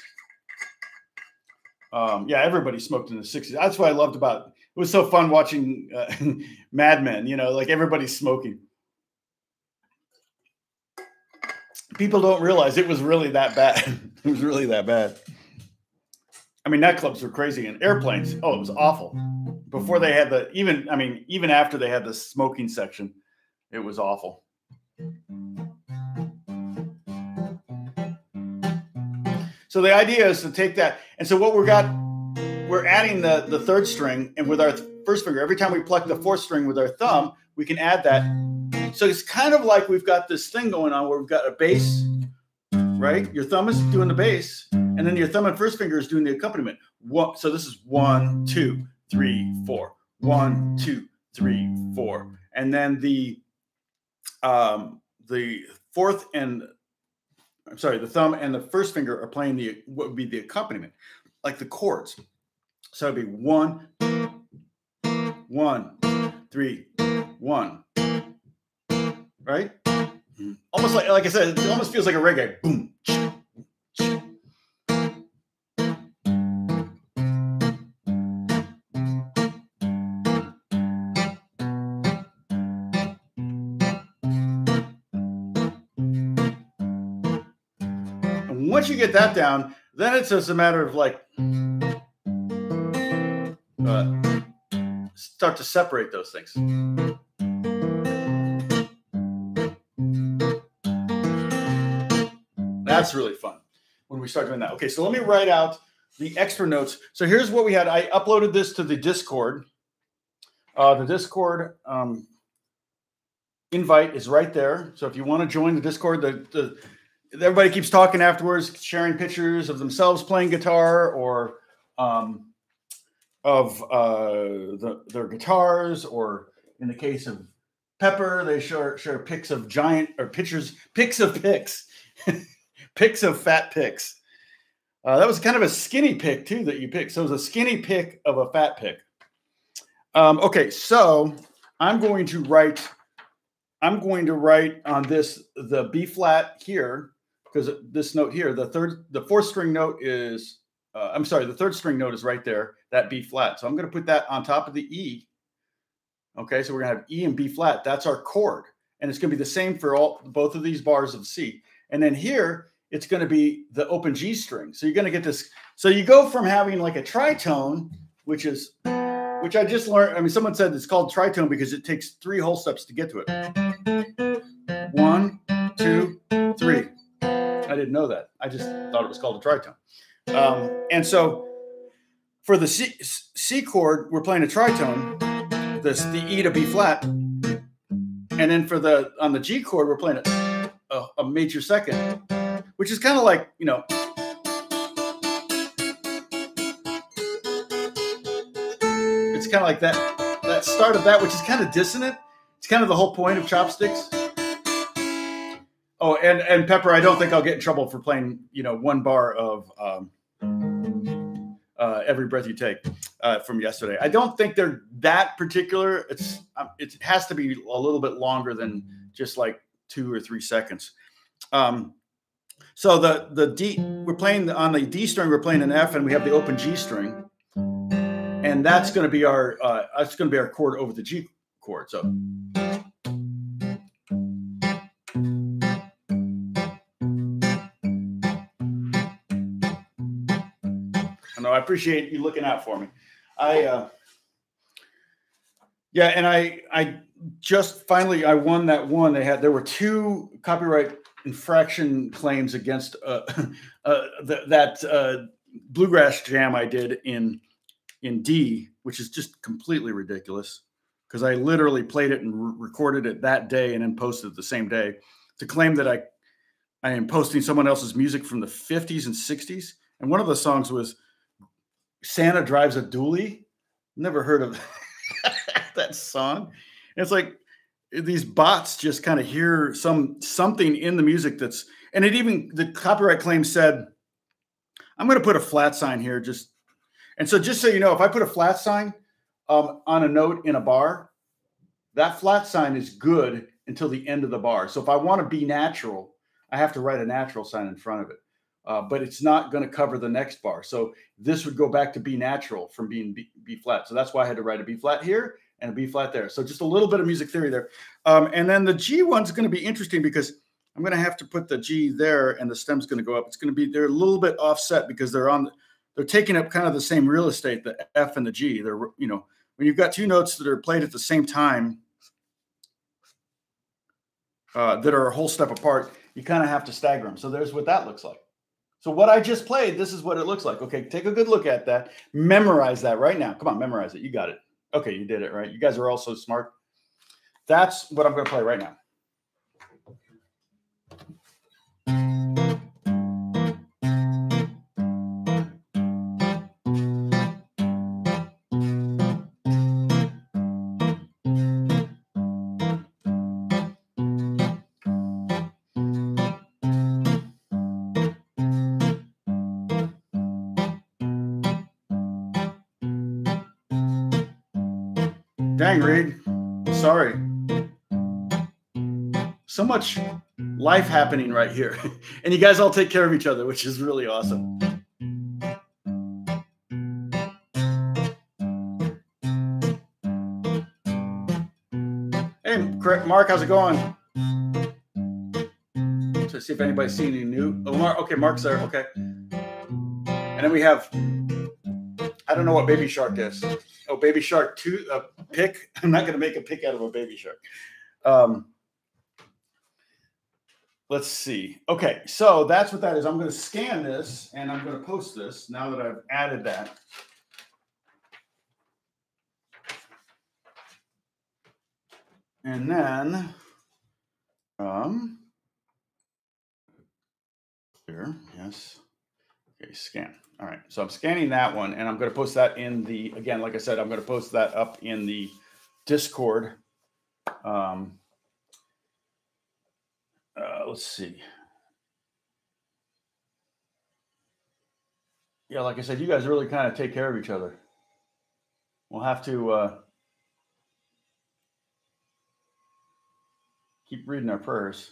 Um, yeah, everybody smoked in the sixties. That's what I loved about it. It was so fun watching uh, Mad Men. You know, like everybody's smoking. People don't realize it was really that bad. It was really that bad. I mean, nightclubs were crazy and airplanes. Oh, it was awful. Before they had the even, I mean, even after they had the smoking section, it was awful. So the idea is to take that. And so what we've got, we're adding the, the third string. And with our first finger, every time we pluck the fourth string with our thumb, we can add that. So it's kind of like we've got this thing going on where we've got a bass, right? Your thumb is doing the bass. And then your thumb and first finger is doing the accompaniment. What, so this is one, two, three, four. One, two, three, four. And then the um, the fourth and, I'm sorry, the thumb and the first finger are playing the what would be the accompaniment, like the chords. So it'd be one, one, three, one. Right? Almost like, like I said, it almost feels like a reggae. Boom. Once you get that down, then it's just a matter of like uh, start to separate those things. That's really fun when we start doing that. Okay, so let me write out the extra notes. So here's what we had. I uploaded this to the Discord. Uh, the Discord um, invite is right there. So if you want to join the Discord, the, the everybody keeps talking afterwards, sharing pictures of themselves playing guitar or um, of uh, the, their guitars, or in the case of Pepper, they share, share pics of giant or pictures, pics of pics, pics of fat pics. Uh, that was kind of a skinny pic too that you picked. So it was a skinny pic of a fat pic. Um, okay, so I'm going to write, I'm going to write on this the B flat here. Because this note here, the third, the fourth string note is, uh, I'm sorry, the third string note is right there, that B flat. So I'm going to put that on top of the E. Okay, so we're going to have E and B flat. That's our chord, and it's going to be the same for all both of these bars of C. And then here, it's going to be the open G string. So you're going to get this. So you go from having like a tritone, which is, which I just learned. I mean, someone said it's called tritone because it takes three whole steps to get to it. One, two, three. I didn't know that. I just thought it was called a tritone. Um, and so for the C, C chord, we're playing a tritone, this, the E to B flat. And then for the, on the G chord, we're playing a, a, a major second, which is kind of like, you know, it's kind of like that, that start of that, which is kind of dissonant. It's kind of the whole point of chopsticks. Oh, and, and Pepper, I don't think I'll get in trouble for playing, you know, one bar of um, uh, Every Breath You Take uh, from yesterday. I don't think they're that particular. It's um, it has to be a little bit longer than just like two or three seconds. Um, so the the D, we're playing on the D string, we're playing an F, and we have the open G string, and that's going to be our uh, that's going to be our chord over the G chord. So. I appreciate you looking out for me. I, uh, yeah, and I, I just finally, I won that one. They had, there were two copyright infraction claims against uh, uh, th that uh, bluegrass jam I did in in D, which is just completely ridiculous. because I literally played it and re recorded it that day and then posted it the same day. To claim that I, I am posting someone else's music from the fifties and sixties. And one of the songs was Santa Drives a Dually. Never heard of that song. And it's like these bots just kind of hear some something in the music that's, and it even, the copyright claim said, I'm going to put a flat sign here. Just, and so just so you know, if I put a flat sign um, on a note in a bar, that flat sign is good until the end of the bar. So if I want to be natural, I have to write a natural sign in front of it. Uh, but it's not going to cover the next bar. So this would go back to B natural from being B, B flat. So that's why I had to write a B flat here and a B flat there. So just a little bit of music theory there. Um, and then the G one's going to be interesting because I'm going to have to put the G there and the stem's going to go up. It's going to be, they're a little bit offset because they're on, they're taking up kind of the same real estate, the F and the G. They're, you know, when you've got two notes that are played at the same time, uh, that are a whole step apart, you kind of have to stagger them. So there's what that looks like. So what I just played, this is what it looks like. Okay, take a good look at that. Memorize that right now. Come on, memorize it. You got it. Okay, you did it, right? You guys are all so smart. That's what I'm going to play right now. Dang, Reed. Sorry. So much life happening right here. And you guys all take care of each other, which is really awesome. Hey, Mark, how's it going? To see if anybody's seen any new. Oh, Mark. Okay, Mark's there. Okay. And then we have, I don't know what Baby Shark is. Oh, Baby Shark two, a uh, pick. I'm not going to make a pick out of a Baby Shark. Um, let's see. Okay, so that's what that is. I'm going to scan this, and I'm going to post this now that I've added that. And then, um, here, yes. Okay, scan. All right, so I'm scanning that one, and I'm going to post that in the, again, like I said, I'm going to post that up in the Discord. Um, uh, let's see. Yeah, like I said, you guys really kind of take care of each other. We'll have to uh, keep reading our prayers.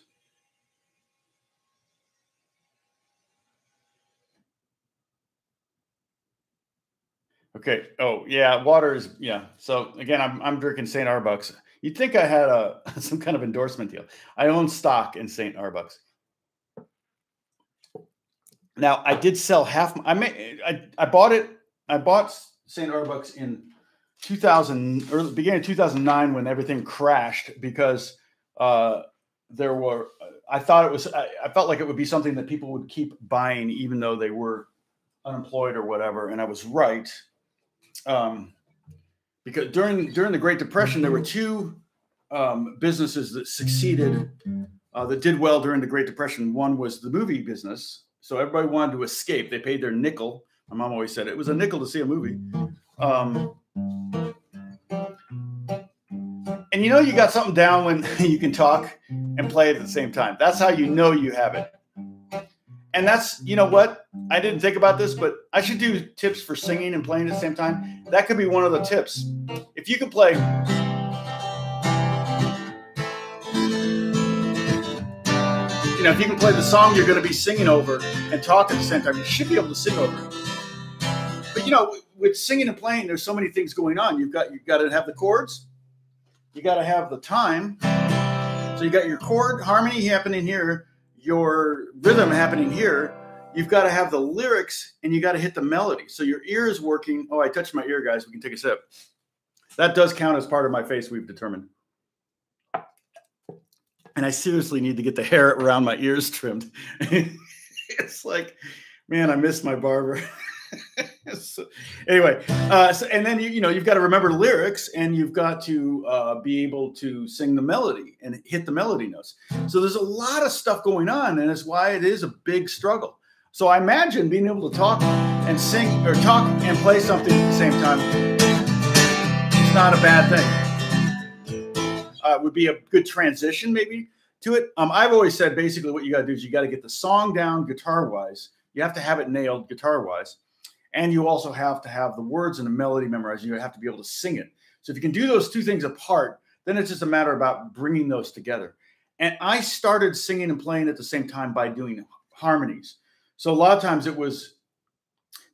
Okay. Oh yeah. Water is, yeah. So again, I'm, I'm drinking Saint Arbucks. You'd think I had a, some kind of endorsement deal. I own stock in Saint Arbucks. Now I did sell half. I made, I, I bought it. I bought Saint Arbucks in two thousand or beginning of two thousand nine when everything crashed because, uh, there were, I thought it was, I, I felt like it would be something that people would keep buying even though they were unemployed or whatever. And I was right. Um, because during, during the Great Depression, there were two um, businesses that succeeded, uh, that did well during the Great Depression. One was the movie business. So everybody wanted to escape. They paid their nickel. My mom always said it was a nickel to see a movie. Um, and you know you got something down when you can talk and play at the same time. That's how you know you have it. And that's, you know what? I didn't think about this, but I should do tips for singing and playing at the same time. That could be one of the tips. If you could play. You know, if you can play the song you're going to be singing over and talk at the same time, you should be able to sing over it. But, you know, with singing and playing, there's so many things going on. You've got, you've got to have the chords. You got to have the time. So you got your chord harmony happening here. Your rhythm happening here, you've got to have the lyrics and you got to hit the melody. So your ear is working. Oh, I touched my ear, guys. We can take a sip. That does count as part of my face, we've determined. And I seriously need to get the hair around my ears trimmed. It's like, man, I miss my barber. So, anyway, uh, so, and then, you, you know, you've got to remember lyrics, and you've got to uh, be able to sing the melody and hit the melody notes. So there's a lot of stuff going on, and it's why it is a big struggle. So I imagine being able to talk and sing, or talk and play something at the same time, is not a bad thing. Uh, it would be a good transition maybe to it. Um, I've always said basically what you got to do is you got to get the song down guitar-wise. You have to have it nailed guitar-wise. And you also have to have the words and the melody memorized. You have to be able to sing it. So if you can do those two things apart, then it's just a matter about bringing those together. And I started singing and playing at the same time by doing harmonies. So a lot of times it was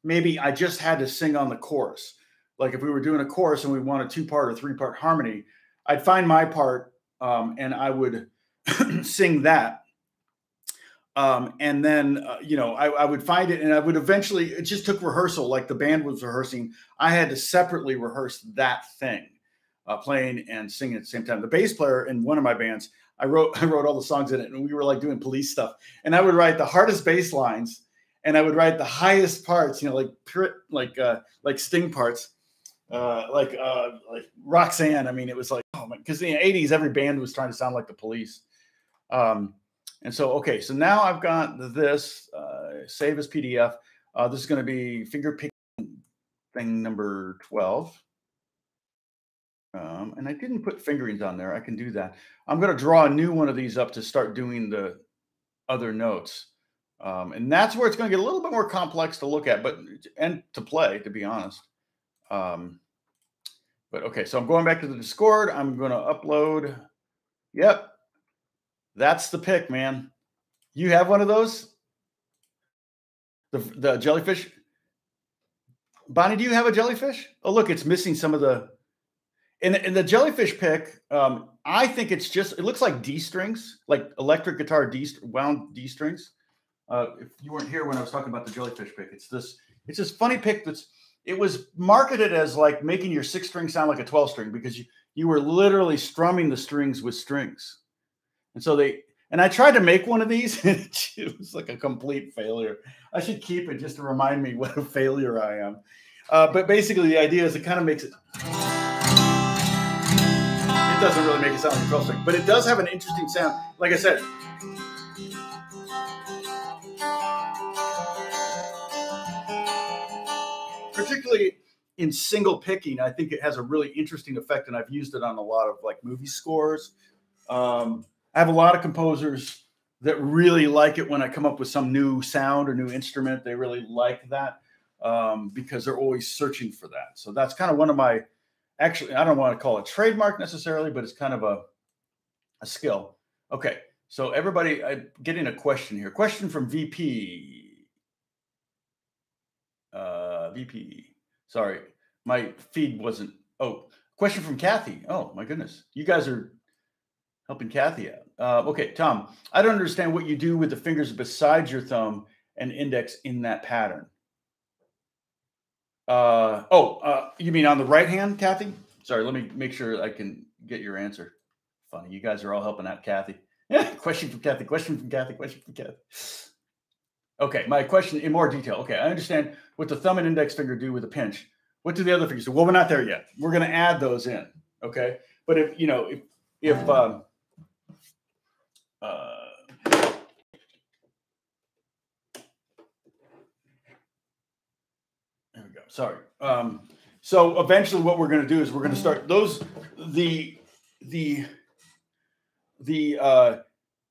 maybe I just had to sing on the chorus. Like if we were doing a chorus and we wanted two-part or three-part harmony, I'd find my part um, and I would sing that. Um, and then, uh, you know, I, I would find it and I would eventually, it just took rehearsal. Like the band was rehearsing. I had to separately rehearse that thing, uh, playing and singing at the same time. The bass player in one of my bands, I wrote, I wrote all the songs in it, and we were like doing police stuff, and I would write the hardest bass lines and I would write the highest parts, you know, like, like, uh, like Sting parts, uh, like, uh, like Roxanne. I mean, it was like, oh my, cause in the eighties, every band was trying to sound like the Police. Um, And so, okay, so now I've got this, uh, save as P D F. Uh, this is going to be finger picking thing number twelve. Um, and I didn't put fingerings on there. I can do that. I'm going to draw a new one of these up to start doing the other notes. Um, and that's where it's going to get a little bit more complex to look at, but and to play, to be honest. Um, but okay, so I'm going back to the Discord. I'm going to upload. Yep. That's the pick, man. You have one of those? The, the jellyfish? Bonnie, do you have a jellyfish? Oh, look, it's missing some of the... And, and the jellyfish pick, um, I think it's just... It looks like D strings, like electric guitar D, wound D strings. Uh, if you weren't here when I was talking about the jellyfish pick, it's this It's this funny pick that's... It was marketed as like making your six string sound like a twelve string because you, you were literally strumming the strings with strings. And so they, and I tried to make one of these, and it was like a complete failure. I should keep it just to remind me what a failure I am. Uh, but basically the idea is it kind of makes it, it doesn't really make it sound like a twelve string, but it does have an interesting sound. Like I said, particularly in single picking, I think it has a really interesting effect, and I've used it on a lot of like movie scores. Um, I have a lot of composers that really like it when I come up with some new sound or new instrument. They really like that um, because they're always searching for that. So that's kind of one of my, actually, I don't want to call it trademark necessarily, but it's kind of a, a skill. Okay. So everybody, I getting a question here. Question from V P. Uh, V P. Sorry. My feed wasn't. Oh, question from Kathy. Oh my goodness. You guys are helping Kathy out. Uh, okay, Tom, I don't understand what you do with the fingers besides your thumb and index in that pattern. Uh, oh, uh, you mean on the right hand, Kathy? Sorry, let me make sure I can get your answer. Funny, you guys are all helping out Kathy. Question from Kathy, question from Kathy, question from Kathy. Okay, my question in more detail. Okay, I understand what the thumb and index finger do with a pinch. What do the other fingers do? Well, we're not there yet. We're going to add those in, okay? But if, you know, if, if um, Uh, there we go. Sorry. Um, so eventually what we're going to do is we're going to start those, the, the, the uh,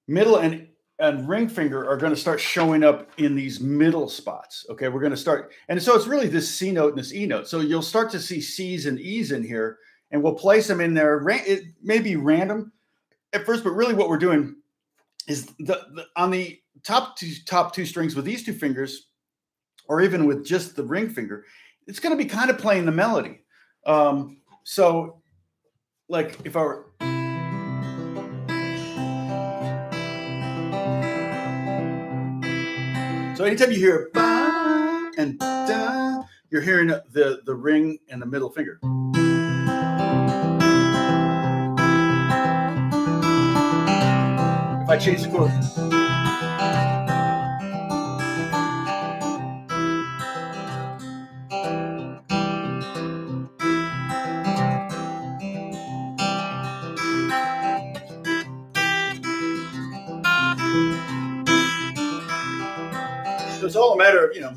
middle and, and ring finger are going to start showing up in these middle spots. Okay. We're going to start. And so it's really this C note and this E note. So you'll start to see C's and E's in here, and we'll place them in there. It may be random at first, but really what we're doing is the, the on the top two top two strings with these two fingers, or even with just the ring finger, it's going to be kind of playing the melody. Um, so, like if I were, so anytime you hear ba and da, you're hearing the the ring and the middle finger. I change the chord. it's all a matter of, you know,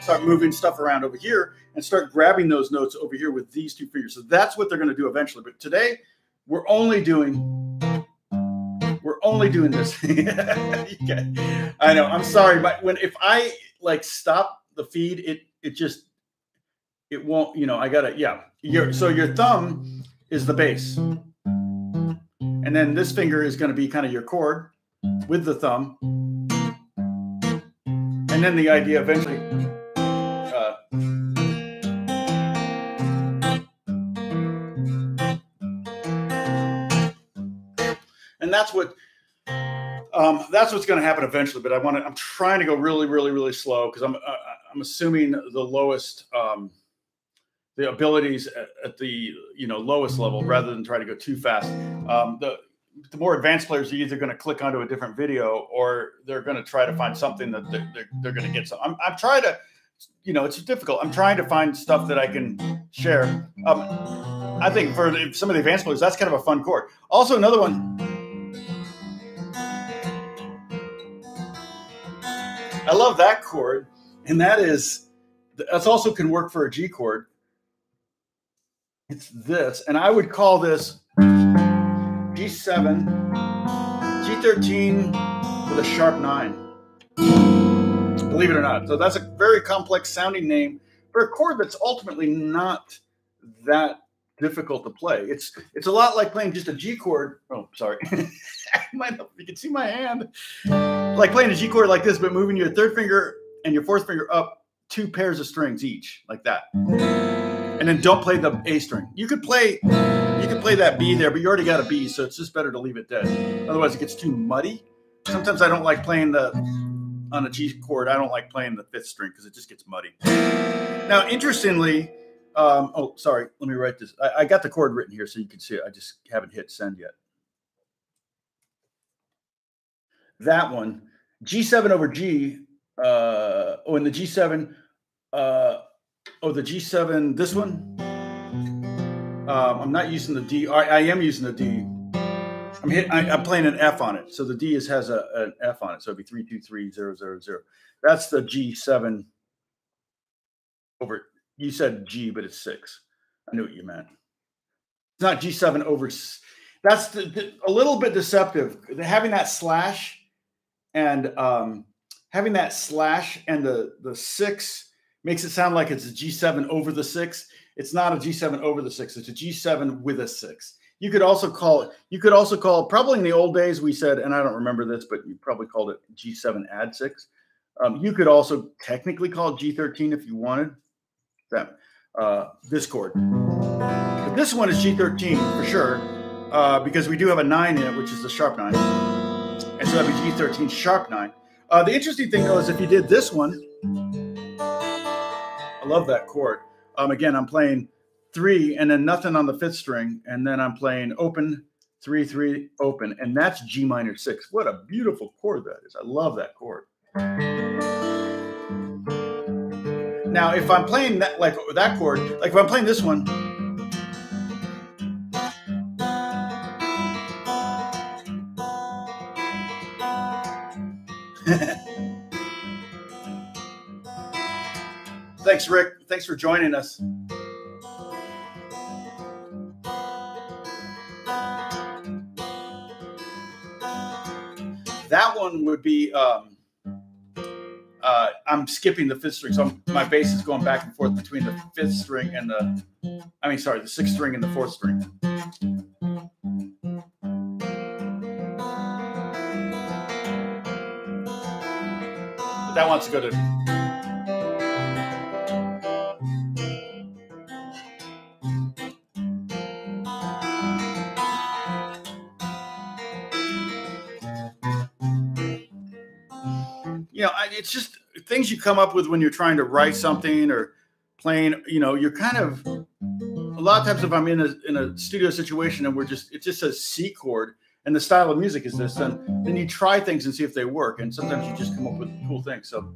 start moving stuff around over here and start grabbing those notes over here with these two fingers. So that's what they're going to do eventually. But today we're only doing, we're only doing this. Okay. I know. I'm sorry. But when, if I like stop the feed, it, it just, it won't, you know, I gotta, yeah. Your, so your thumb is the bass. And then this finger is going to be kind of your chord with the thumb. And then the idea eventually, uh, and that's what, um, that's what's going to happen eventually. But I want to, I'm trying to go really, really, really slow because I'm, uh, I'm assuming the lowest, um, the abilities at the, you know, lowest level rather than try to go too fast. Um, the, the more advanced players are either going to click onto a different video or they're going to try to find something that they're, they're, they're going to get. So I'm, I'm trying to, you know, it's difficult. I'm trying to find stuff that I can share. Um, I think for the, some of the advanced players, that's kind of a fun chord. Also another one. I love that chord. And that is, that's also can work for a G chord. It's this, and I would call this G seven, G thirteen with a sharp nine, believe it or not. So that's a very complex sounding name for a chord that's ultimately not that difficult to play. It's it's a lot like playing just a G chord. Oh, sorry. You can see my hand. Like playing a G chord like this, but moving your third finger and your fourth finger up two pairs of strings each, like that. And then don't play the A string. You could play, you could play that B there, but you already got a B, so it's just better to leave it dead. Otherwise, it gets too muddy. Sometimes I don't like playing the, on a G chord, I don't like playing the fifth string because it just gets muddy. Now, interestingly, um, oh, sorry, let me write this. I, I got the chord written here so you can see it. I just haven't hit send yet. That one, G seven over G, uh, oh, and the G seven, uh, oh, the G seven, this one, um, I'm not using the D. I, I am using the D. I'm, hit, I, I'm playing an F on it. So the D is, has a, an F on it. So it'd be three, two, three, zero, zero, zero. That's the G seven over, you said G, but it's six. I knew what you meant. It's not G seven over, that's the, the, a little bit deceptive. Having that slash and um, having that slash and the, the six makes it sound like it's a G seven over the six. It's not a G seven over the six. It's a G seven with a six. You could also call it, you could also call, probably in the old days we said, and I don't remember this, but you probably called it G seven add six. Um, you could also technically call it G thirteen if you wanted. That, uh, this chord. But this one is G thirteen for sure, uh, because we do have a nine in it, which is the sharp nine. And so that would be G thirteen sharp nine. Uh, the interesting thing though is if you did this one, I love that chord. Um, again, I'm playing three and then nothing on the fifth string. And then I'm playing open, three, three, open. And that's G minor six. What a beautiful chord that is. I love that chord. Now, if I'm playing that, like that chord, like if I'm playing this one, thanks, Rick. Thanks for joining us. That one would be, um, uh, I'm skipping the fifth string. So I'm, my bass is going back and forth between the fifth string and the, I mean, sorry, the sixth string and the fourth string. But that wants to go to... It's just things you come up with when you're trying to write something or playing, you know, you're kind of, a lot of times if I'm in a, in a studio situation and we're just, it just says C chord and the style of music is this, then, then you try things and see if they work. And sometimes you just come up with cool things. So,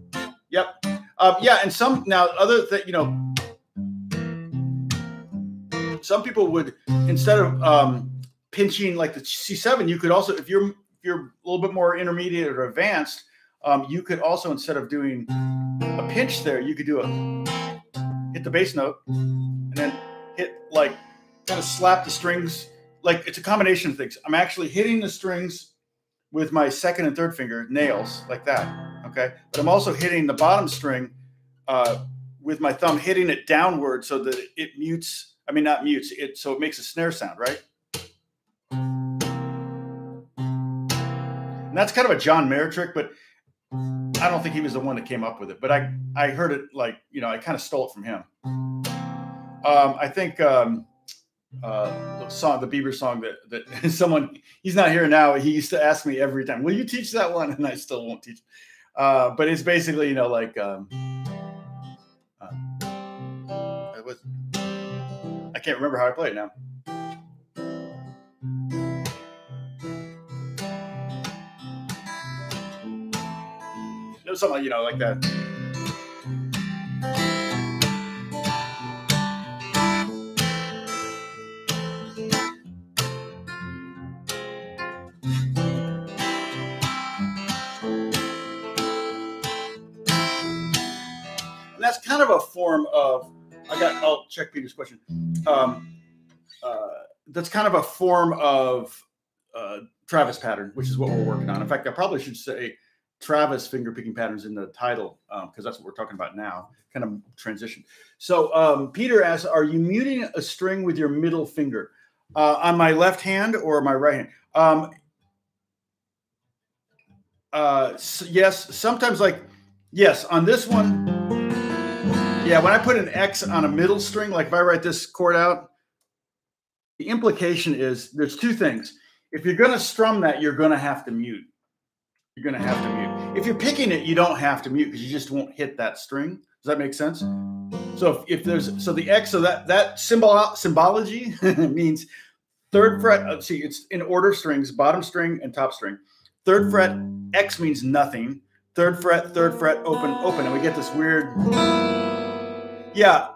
yep. Um, yeah. And some, now other thing, you know, some people would, instead of um, pinching like the C seven, you could also, if you're, if you're a little bit more intermediate or advanced, Um, you could also, instead of doing a pinch there, you could do a hit the bass note and then hit like kind of slap the strings. Like it's a combination of things. I'm actually hitting the strings with my second and third finger nails like that. Okay. But I'm also hitting the bottom string uh, with my thumb, hitting it downward so that it mutes. I mean, not mutes it. So it makes a snare sound, right? And that's kind of a John Mayer trick, but I don't think he was the one that came up with it, but I, I heard it like, you know, I kind of stole it from him. Um, I think, um, uh, the song, the Bieber song that, that someone, he's not here now. He used to ask me every time, will you teach that one? And I still won't teach. Uh, but it's basically, you know, like, um, uh, it was, I can't remember how I play it now. Something, you know, like that. And that's kind of a form of, I got, I'll check Peter's question. Um, uh, that's kind of a form of uh, Travis pattern, which is what we're working on. In fact, I probably should say Travis finger picking patterns in the title, because um, that's what we're talking about now, kind of transition. So um, Peter asks, are you muting a string with your middle finger uh, on my left hand or my right hand? Um, uh, so yes, sometimes like, yes, on this one. Yeah, when I put an X on a middle string, like if I write this chord out, the implication is there's two things. If you're going to strum that, you're going to have to mute. You're going to have to mute. If you're picking it, you don't have to mute because you just won't hit that string. Does that make sense? So if, if there's, so the X, so that, that symbol, symbology means third fret. See, it's in order strings, bottom string and top string. Third fret, X means nothing. Third fret, third fret, open, open. And we get this weird. Yeah,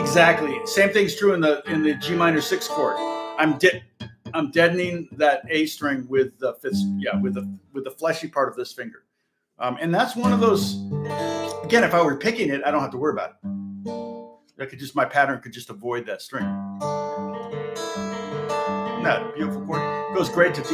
exactly. Same thing's true in the, in the G minor six chord. I'm dead. I'm deadening that A string with the fifth, yeah, with the with the fleshy part of this finger, um, and that's one of those. Again, if I were picking it, I don't have to worry about it. I could just my pattern could just avoid that string. Isn't that beautiful chord? It goes great to D.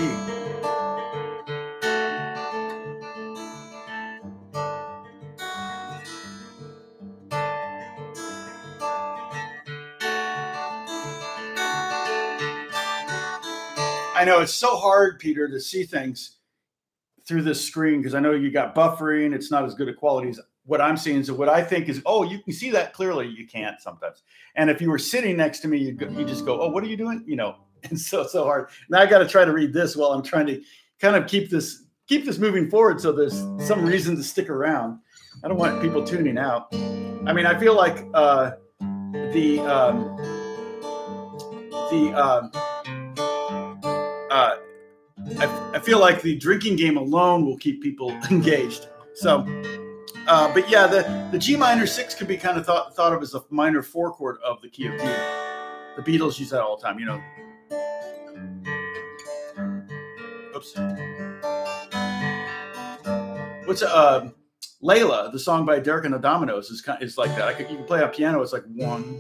I know it's so hard, Peter, to see things through this screen because I know you got buffering. It's not as good a quality as what I'm seeing. So what I think is, oh, you can see that clearly. You can't sometimes. And if you were sitting next to me, you'd go, you just go, oh, what are you doing? You know, and so, so hard. Now I got to try to read this while I'm trying to kind of keep this, keep this moving forward. So there's some reason to stick around. I don't want people tuning out. I mean, I feel like uh, the, um, the, um, Uh, I, I feel like the drinking game alone will keep people engaged. So, uh, but yeah, the, the G minor six could be kind of thought, thought of as a minor four chord of the key of D. The Beatles use that all the time, you know. Oops. What's uh, Layla, the song by Derek and the Dominoes is kind is like that. I could, you can play on piano. It's like one.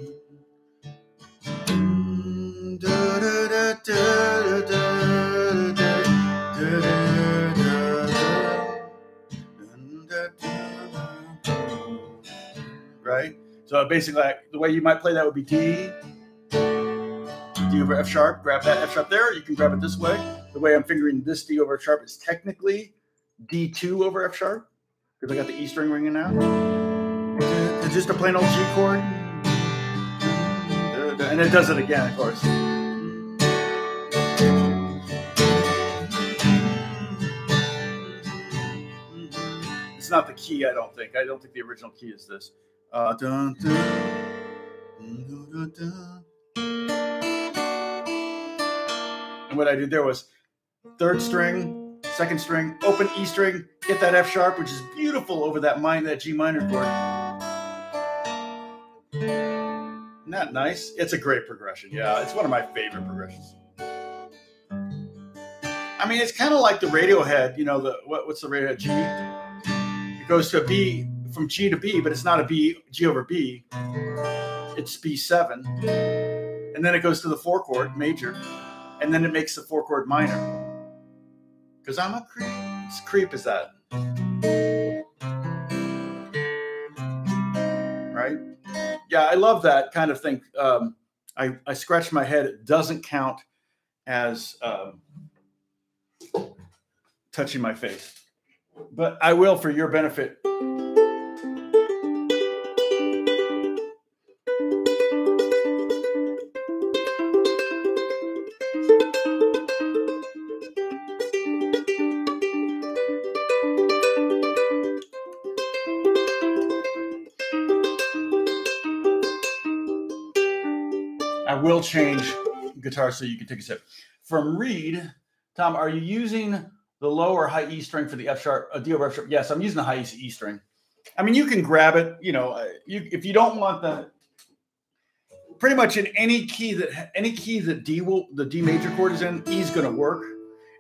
Da, da, da, da, da, da. Right? So basically, like, the way you might play that would be D, D over F sharp. Grab that F sharp there. You can grab it this way. The way I'm fingering this D over F sharp is technically D two over F sharp because I got the E string ringing now. It's just a plain old G chord. And it does it again, of course. It's not the key, I don't think. I don't think the original key is this. Uh, dun, dun, dun, dun, dun. And what I did there was third string, second string, open E string, hit that F sharp, which is beautiful over that minor, that G minor chord. Isn't that nice? It's a great progression. Yeah, it's one of my favorite progressions. I mean, it's kind of like the Radiohead. You know, the what, what's the Radiohead G? It goes to a B from G to B, but it's not a B, G over B. It's B seven. And then it goes to the four chord major. And then it makes the four chord minor. Because I'm a creep. It's creep is that. Right? Yeah, I love that kind of thing. Um, I, I scratch my head. It doesn't count as um, touching my face. But I will, for your benefit. I will change guitar so you can take a sip. From Reed, Tom, are you using the low or high E string for the F sharp, a D over F sharp? Yes, I'm using the high E string. I mean, you can grab it, you know, you, if you don't want the, pretty much in any key that, any key that D will, the D major chord is in, E's going to work.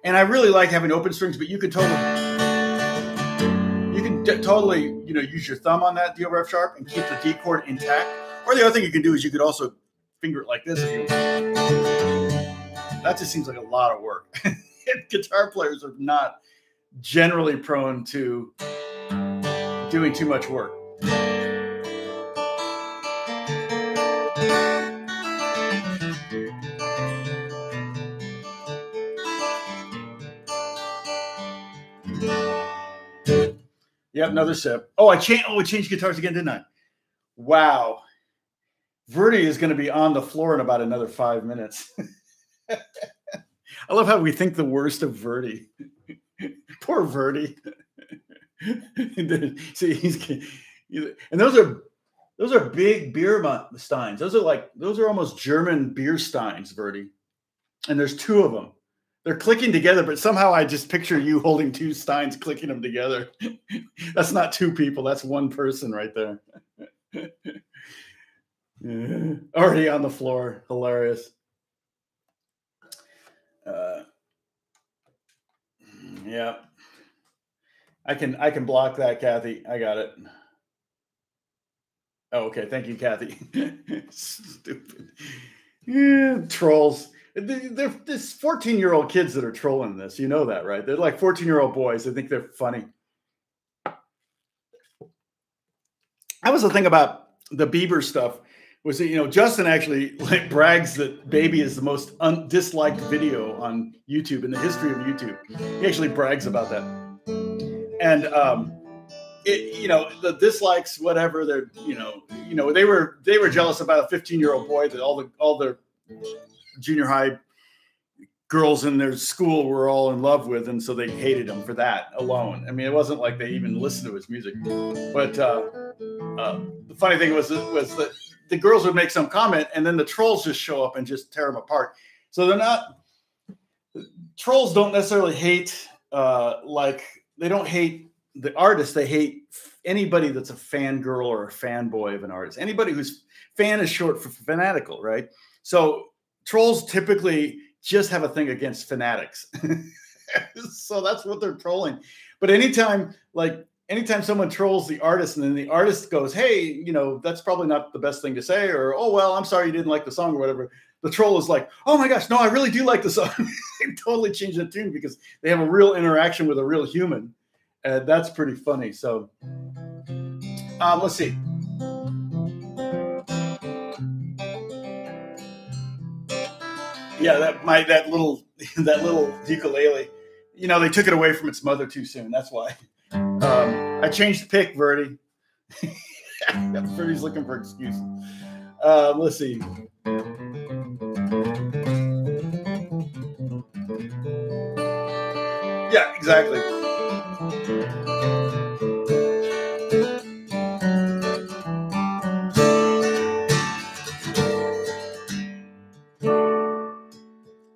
And I really like having open strings, but you can totally, you can totally, you know, use your thumb on that D over F sharp and keep the D chord intact. Or the other thing you can do is you could also finger it like this. If you that just seems like a lot of work. Guitar players are not generally prone to doing too much work. Yep, another sip. Oh, I changed. Oh, I changed guitars again, didn't I? Wow, Verdi is going to be on the floor in about another five minutes. I love how we think the worst of Verdi. Poor Verdi. See, he's, he's, and those are those are big beer steins. Those are like those are almost German beer steins, Verdi. And there's two of them. They're clicking together, but somehow I just picture you holding two steins, clicking them together. That's not two people. That's one person right there. Yeah. Already on the floor. Hilarious. Uh, yeah, I can, I can block that, Kathy. I got it. Oh, okay. Thank you, Kathy. Stupid. Yeah, trolls. They're, there's fourteen year old kids that are trolling this. You know that, right? They're like fourteen year old boys. They think they're funny. That was the thing about the Bieber stuff. Was that, you know, Justin actually like brags that Baby is the most un disliked video on YouTube in the history of YouTube. He actually brags about that. And, um, it, you know, the dislikes, whatever they're, you know, you know, they were, they were jealous about a fifteen year old boy that all the, all the junior high girls in their school were all in love with. And so they hated him for that alone. I mean, it wasn't like they even listened to his music, but, uh, uh the funny thing was, was that, the girls would make some comment and then the trolls just show up and just tear them apart. So they're not, trolls don't necessarily hate, uh, like they don't hate the artist. They hate anybody that's a fangirl or a fanboy of an artist. Anybody who's fan is short for fanatical, right? So trolls typically just have a thing against fanatics. So that's what they're trolling. But anytime like, Anytime someone trolls the artist and then the artist goes, hey, you know, that's probably not the best thing to say, or, oh, well, I'm sorry you didn't like the song or whatever. The troll is like, oh, my gosh, no, I really do like the song. They totally change the tune because they have a real interaction with a real human. And that's pretty funny. So um, let's see. Yeah, that my that little that little ukulele, you know, they took it away from its mother too soon. That's why. Um, I changed pick, Verdi. Verdi's looking for excuses. Uh, let's see. Yeah, exactly.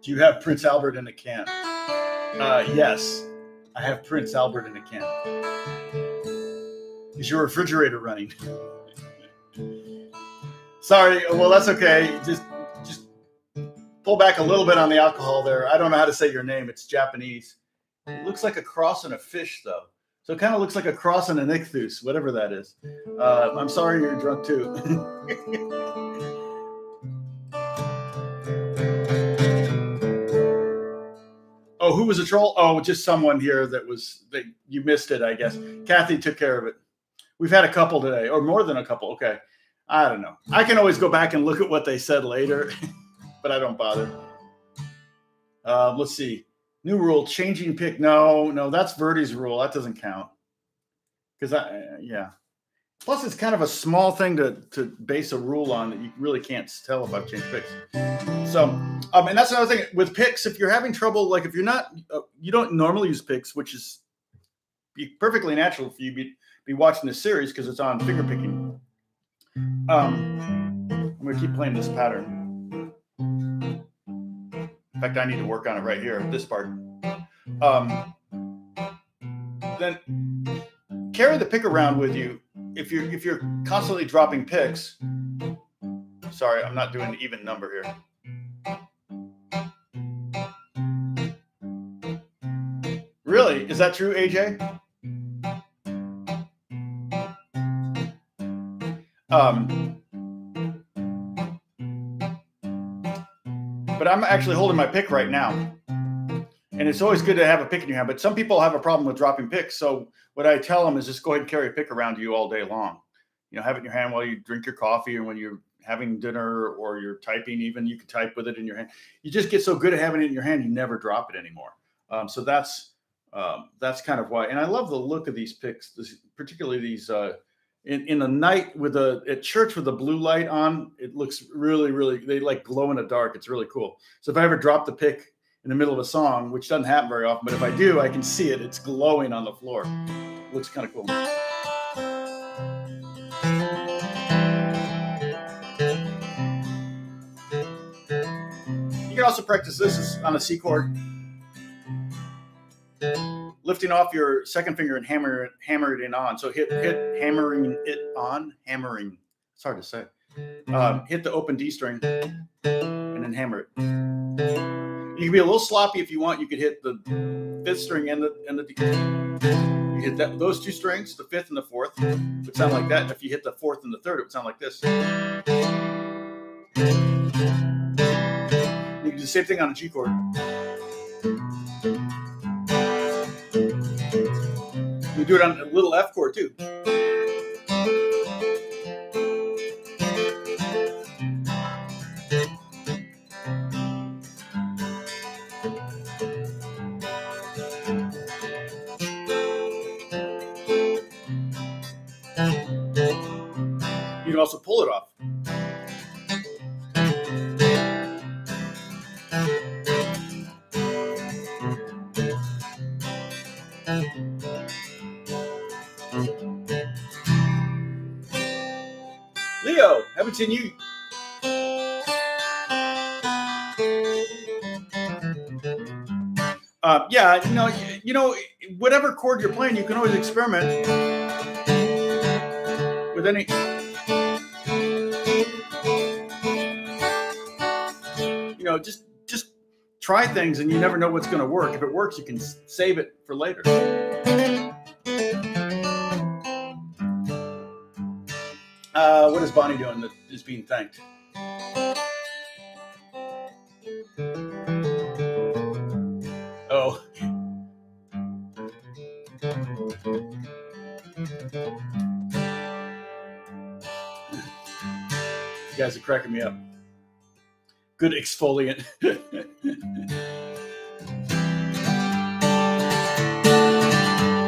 Do you have Prince Albert in a can? Uh, yes. I have Prince Albert in a can. Is your refrigerator running? Sorry. Well, that's okay. Just, just pull back a little bit on the alcohol there. I don't know how to say your name. It's Japanese. It looks like a cross and a fish, though. So it kind of looks like a cross and an ichthus, whatever that is. Uh, I'm sorry you're drunk too. Oh, who was a troll? Oh, just someone here that was, that you missed it, I guess. Kathy took care of it. We've had a couple today, or more than a couple. Okay. I don't know. I can always go back and look at what they said later, but I don't bother. Uh, let's see. New rule, changing pick. No, no, that's Verdi's rule. That doesn't count. Because, I, yeah. Plus, it's kind of a small thing to, to base a rule on that you really can't tell if I've changed picks. So, um, and that's another thing. With picks, if you're having trouble, like if you're not, uh, you don't normally use picks, which is perfectly natural for you to be, be watching this series because it's on finger picking. Um, I'm going to keep playing this pattern. In fact, I need to work on it right here, this part. Um, then carry the pick around with you. If you're, if you're constantly dropping picks, sorry, I'm not doing an even number here. Really? Is that true, A J? Um... But I'm actually holding my pick right now. And it's always good to have a pick in your hand. But some people have a problem with dropping picks. So what I tell them is just go ahead and carry a pick around you all day long. You know, have it in your hand while you drink your coffee or when you're having dinner or you're typing even. You can type with it in your hand. You just get so good at having it in your hand, you never drop it anymore. Um, so that's um, that's kind of why. And I love the look of these picks, this, particularly these uh, in, in the night with a at church with the blue light on, it looks really, really, they like glow in the dark. It's really cool. So if I ever drop the pick in the middle of a song, which doesn't happen very often, but if I do, I can see it. It's glowing on the floor. It looks kind of cool. You can also practice this on a C chord. Lifting off your second finger and hammer, hammer it in on. So hit, hit, hammering it on, hammering. It's hard to say. Um, hit the open D string and then hammer it. You can be a little sloppy if you want. You could hit the fifth string and the and the D. You hit that, those two strings, the fifth and the fourth, it would sound like that. And if you hit the fourth and the third, it would sound like this. You can do the same thing on a G chord. We do it on a little F chord too. You can also pull it off. Haven't seen you. Uh, yeah, you know, you know, whatever chord you're playing, you can always experiment with any. You know, just just try things, and you never know what's going to work. If it works, you can save it for later. Uh, what is Bonnie doing that is being thanked? Oh. You guys are cracking me up. Good exfoliant.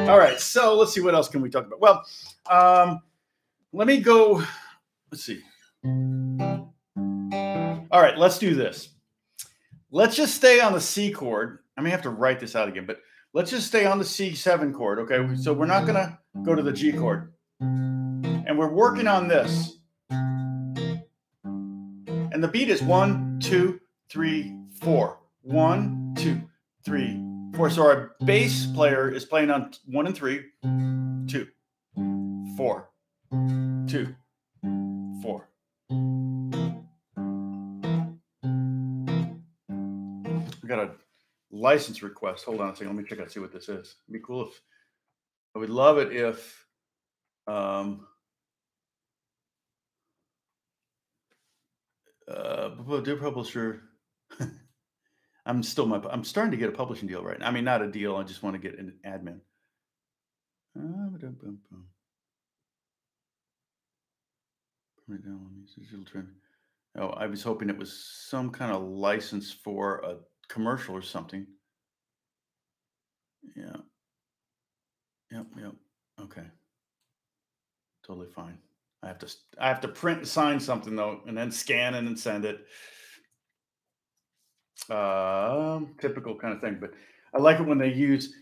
All right, so let's see what else can we talk about. Well, um... let me go, let's see. All right, let's do this. Let's just stay on the C chord. I may have to write this out again, but let's just stay on the C seven chord, okay? So we're not gonna go to the G chord. And we're working on this. And the beat is one, two, three, four. One, two, three, four. So our bass player is playing on one and three, two, four. Two, four. I got a license request. Hold on a second. Let me check out, see what this is. It'd be cool if I would love it if um, uh, dear publisher. I'm still my. I'm starting to get a publishing deal right now. I mean, not a deal. I just want to get an admin. Oh, I was hoping it was some kind of license for a commercial or something. Yeah. Yep. Yep. Okay. Totally fine. I have to. I have to print and sign something though, and then scan it and send it. Uh, typical kind of thing, but I like it when they use.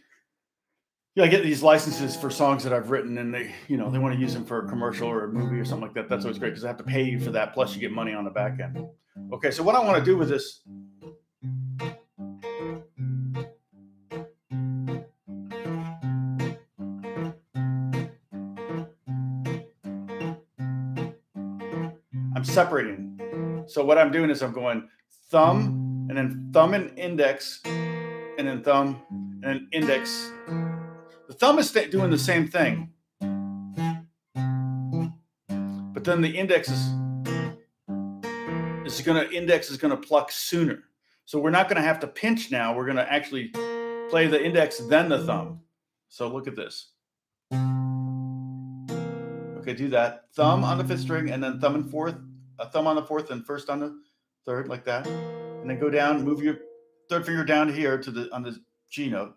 Yeah, I get these licenses for songs that I've written, and they, you know, they want to use them for a commercial or a movie or something like that. That's always great because I have to pay you for that. Plus, you get money on the back end. Okay, so what I want to do with this. I'm separating. So what I'm doing is I'm going thumb. And then thumb and index, and then thumb and then index. The thumb is doing the same thing, but then the index is is going to index is going to pluck sooner. So we're not going to have to pinch now. We're going to actually play the index then the thumb. So look at this. Okay, do that. Thumb on the fifth string, and then thumb and fourth, a thumb on the fourth, and first on the third, like that. And then go down, move your third finger down here to the on the G note,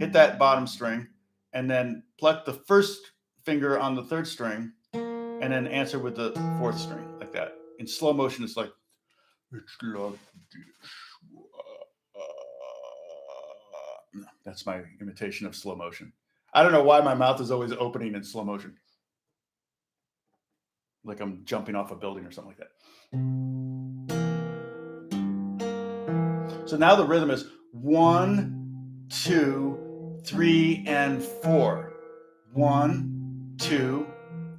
hit that bottom string, and then pluck the first finger on the third string, and then answer with the fourth string like that. In slow motion, it's like it's like this. That's my imitation of slow motion. I don't know why my mouth is always opening in slow motion, like I'm jumping off a building or something like that. So now the rhythm is one, two, three, and four. One, two,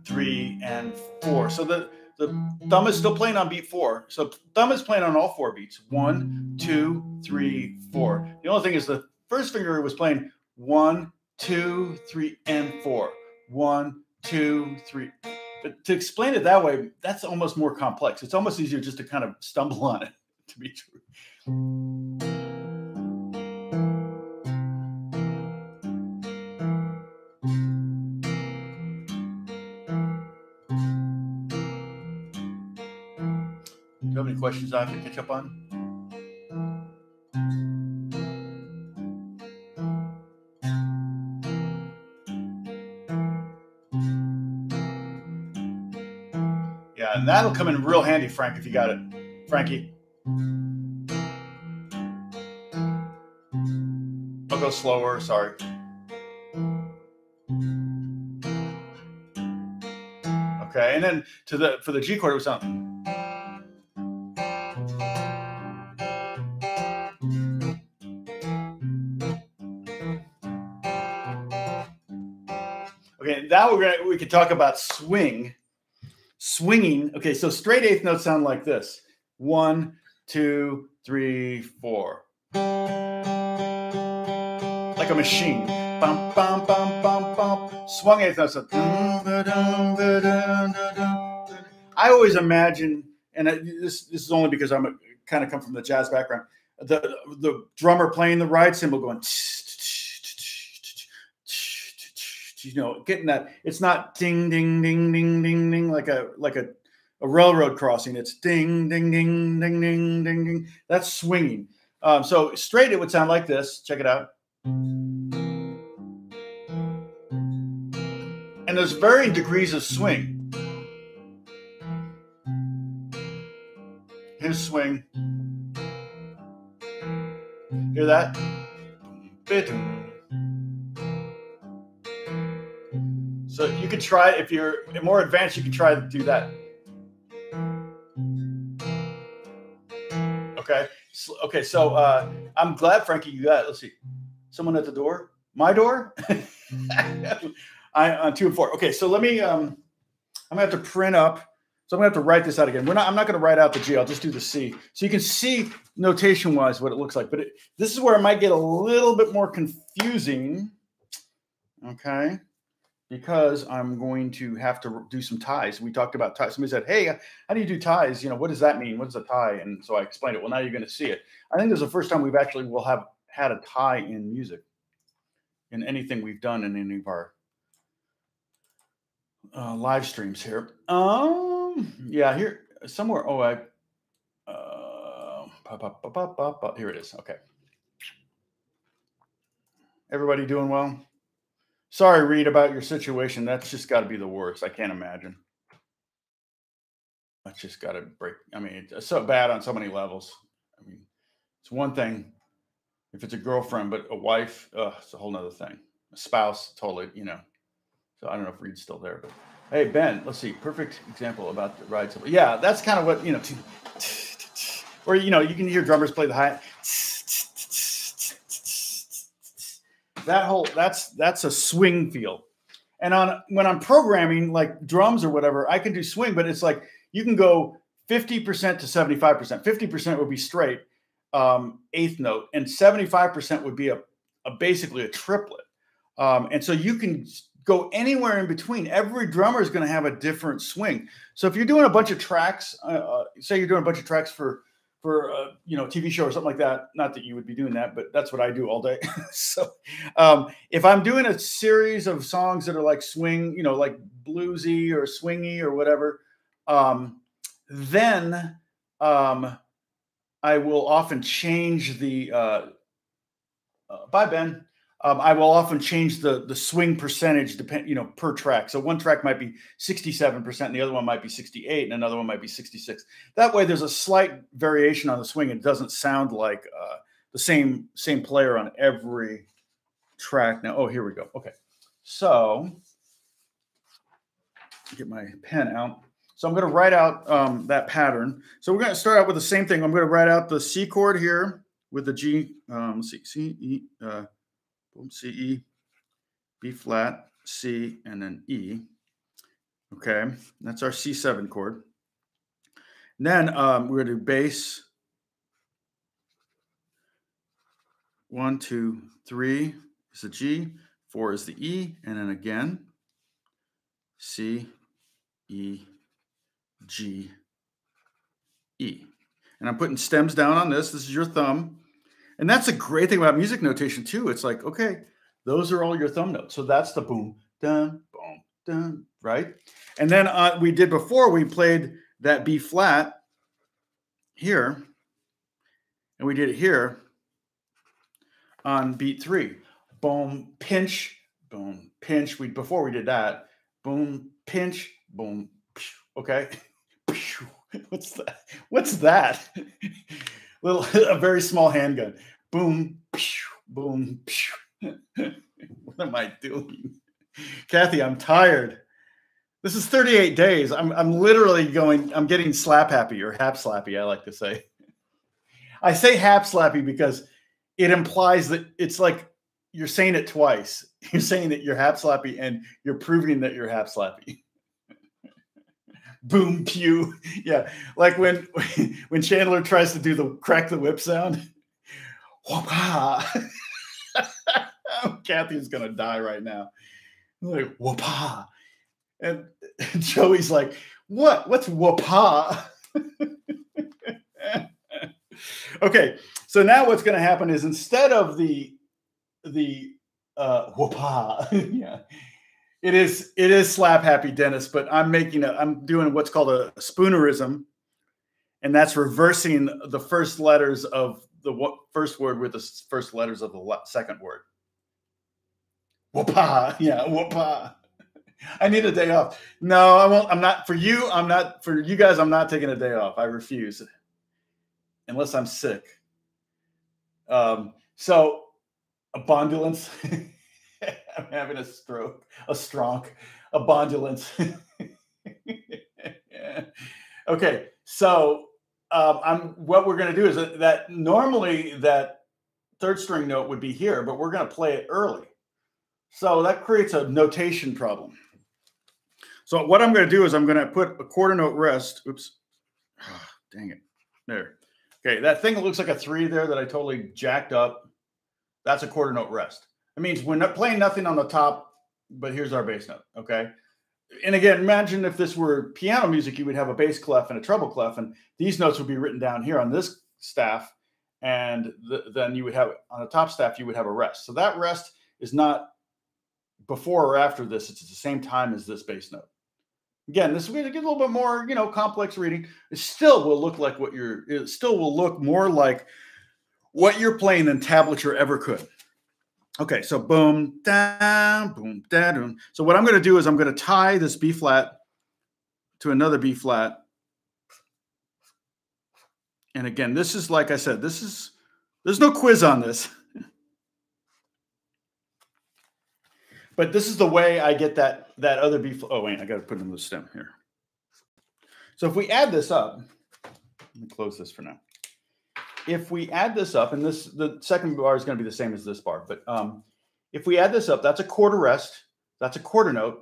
three, and four. So the, the thumb is still playing on beat four. So thumb is playing on all four beats. One, two, three, four. The only thing is the first finger was playing one, two, three, and four. One, two, three. But to explain it that way, that's almost more complex. It's almost easier just to kind of stumble on it, to be true. Do you have any questions I have to catch up on? Yeah, and that'll come in real handy, Frank, if you got it. Frankie. Go slower, sorry. Okay, and then to the for the G chord it was something. Okay, now we're gonna we could talk about swing, swinging. Okay, so straight eighth notes sound like this: one, two, three, four. A machine. Bum, bum, bum, bum, bum. Swung eighth notes. I always imagine, and I, this this is only because I'm a, kind of come from the jazz background, the the drummer playing the ride cymbal going, you know, getting that. It's not ding ding ding ding ding ding like a like a, a railroad crossing. It's ding ding ding ding ding ding ding. That's swinging. Um, so straight it would sound like this. Check it out. And there's varying degrees of swing. Here's swing. Hear that? So you could try, if you're more advanced, you can try to do that. Okay. Okay, so uh, I'm glad, Frankie, you got it. Let's see. Someone at the door? My door? I on two and four. Okay, so let me. Um, I'm gonna have to print up. So I'm gonna have to write this out again. We're not. I'm not gonna write out the G. I'll just do the C. So you can see notation-wise what it looks like. But it, this is where it might get a little bit more confusing. Okay, because I'm going to have to do some ties. We talked about ties. Somebody said, hey, how do you do ties? You know, what does that mean? What's a tie? And so I explained it. Well, now you're going to see it. I think this is the first time we've actually will have had a tie in music, in anything we've done in any of our uh, live streams here. Um, yeah, here somewhere. Oh, I, uh, pop, pop, pop, pop, pop, pop. Here it is. Okay. Everybody doing well? Sorry, Reed, about your situation. That's just got to be the worst. I can't imagine. That's just got to break. I mean, it's so bad on so many levels. I mean, it's one thing if it's a girlfriend, but a wife, uh, it's a whole nother thing. A spouse, totally, you know. So I don't know if Reed's still there. But hey, Ben, let's see. Perfect example about the ride. Yeah, that's kind of what, you know. Or, you know, you can hear drummers play the hi-hat. That whole, that's, that's a swing feel. And on, when I'm programming like drums or whatever, I can do swing, but it's like, you can go fifty percent to seventy-five percent. fifty percent would be straight um, eighth note. And seventy-five percent would be a, a basically a triplet. Um, and so you can go anywhere in between. Every drummer is going to have a different swing. So if you're doing a bunch of tracks, uh, uh, say you're doing a bunch of tracks for, for, uh, you know, T V show or something like that. Not that you would be doing that, but that's what I do all day. So um, if I'm doing a series of songs that are like swing, you know, like bluesy or swingy or whatever, um, then um, I will often change the, uh, uh, bye, Ben. Um, I will often change the the swing percentage, depend, you know, per track. So one track might be sixty-seven percent, and the other one might be sixty-eight, and another one might be sixty-six. That way, there's a slight variation on the swing. It doesn't sound like uh, the same same player on every track. Now, oh, here we go. Okay, so get my pen out. So I'm going to write out um, that pattern. So we're going to start out with the same thing. I'm going to write out the C chord here with the G. Um, let's see, C E. Uh, C, E, B flat, C, and then E. Okay, that's our C seven chord. And then um, we're going to do bass. One, two, three is the G, four is the E, and then again, C, E, G, E. And I'm putting stems down on this. This is your thumb. And that's a great thing about music notation too. It's like, okay, those are all your thumb notes. So that's the boom, dun, boom, dun, right? And then uh, we did before, we played that B flat here, and we did it here on beat three. Boom, pinch, boom, pinch. We before we did that, boom, pinch, boom, pew, okay. Pew. What's that? What's that? Little, a very small handgun. Boom, pew, boom, pew. What am I doing? Kathy, I'm tired. This is thirty-eight days. I'm, I'm literally going, I'm getting slap happy or hap slappy, I like to say. I say hap slappy because it implies that it's like you're saying it twice. You're saying that you're hap slappy and you're proving that you're hap slappy. Boom, pew. Yeah. Like when, when Chandler tries to do the crack the whip sound. Whoop-ha. Kathy's going to die right now. I'm like, whoop-ha. And Joey's like, what? What's whoop-ha? Okay. So now what's going to happen is instead of the, the uh, whoop-ha, yeah. It is it is slap happy, Dennis, but I'm making a I'm doing what's called a spoonerism, and that's reversing the first letters of the first word with the first letters of the second word. Whoop-ha, yeah, whoop-ha. I need a day off. No, I won't. I'm not for you. I'm not for you guys. I'm not taking a day off. I refuse, unless I'm sick. Um, so a bondulance. I'm having a stroke, a stronk, a bondulance. Yeah. Okay, so um, I'm, what we're going to do is that, that normally that third string note would be here, but we're going to play it early. So that creates a notation problem. So what I'm going to do is I'm going to put a quarter note rest. Oops. Oh, dang it. There. Okay, that thing that looks like a three there that I totally jacked up, that's a quarter note rest. It means we're not playing nothing on the top but here's our bass note, okay? And again, imagine if this were piano music, you would have a bass clef and a treble clef, and these notes would be written down here on this staff, and th then you would have, on the top staff, you would have a rest. So that rest is not before or after this. It's at the same time as this bass note. Again, this is going to get a little bit more, you know, complex reading. It still will look like what you're, it still will look more like what you're playing than tablature ever could. Okay, so boom, down, boom, down. So what I'm going to do is I'm going to tie this B flat to another B flat. And again, this is, like I said, this is, there's no quiz on this. But this is the way I get that, that other B flat. Oh, wait, I got to put in the stem here. So if we add this up, let me close this for now. If we add this up, and this the second bar is going to be the same as this bar, but um, if we add this up, that's a quarter rest, that's a quarter note,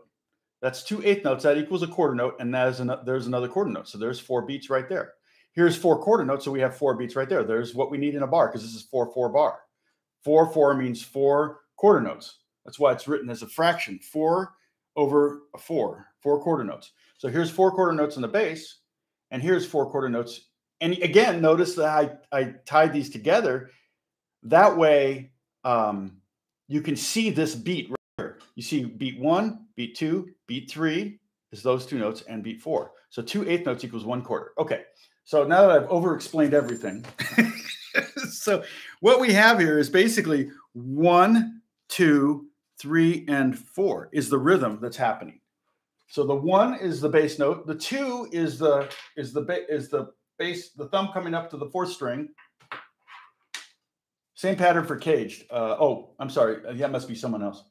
that's two eighth notes, that equals a quarter note, and that is an, there's another quarter note. So there's four beats right there. Here's four quarter notes, so we have four beats right there. There's what we need in a bar, because this is four four bar. Four four means four quarter notes. That's why it's written as a fraction, four over a four, four quarter notes. So here's four quarter notes in the bass, and here's four quarter notes. And again, notice that I, I tied these together. That way, um, you can see this beat right here. You see beat one, beat two, beat three is those two notes, and beat four. So two eighth notes equals one quarter. Okay, so now that I've over-explained everything. So what we have here is basically one, two, three, and four is the rhythm that's happening. So the one is the bass note. The two is the, is the, is the, bass, the thumb coming up to the fourth string. Same pattern for caged. Uh, oh, I'm sorry. That must be someone else.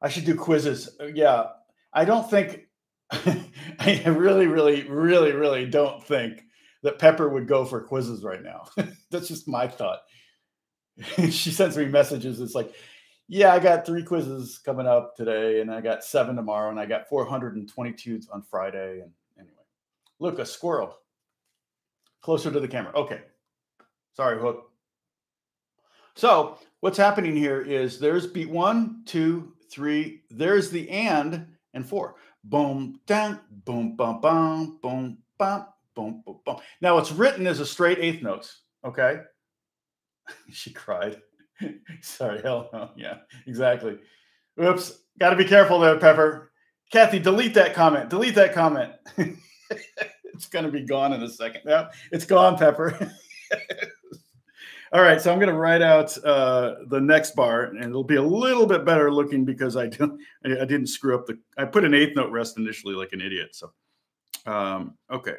I should do quizzes. Yeah. I don't think, I really, really, really, really don't think that Pepper would go for quizzes right now. That's just my thought. She sends me messages. It's like, yeah, I got three quizzes coming up today, and I got seven tomorrow, and I got four hundred twenty-two on Friday. And anyway, look, a squirrel. Closer to the camera. Okay. Sorry, Hook. So what's happening here is there's beat one, two, three. There's the and and four. Boom, down, boom, bum, bum, boom, bum, boom, boom, boom. Now it's written as a straight eighth notes. Okay. She cried. Sorry. Hell no. Yeah, exactly. Oops. Got to be careful there, Pepper. Kathy, delete that comment. Delete that comment. It's going to be gone in a second. Yeah, it's gone, Pepper. All right, so I'm going to write out uh, the next bar, and it'll be a little bit better looking because I didn't, I didn't screw up the – I put an eighth note rest initially like an idiot. So, um, okay.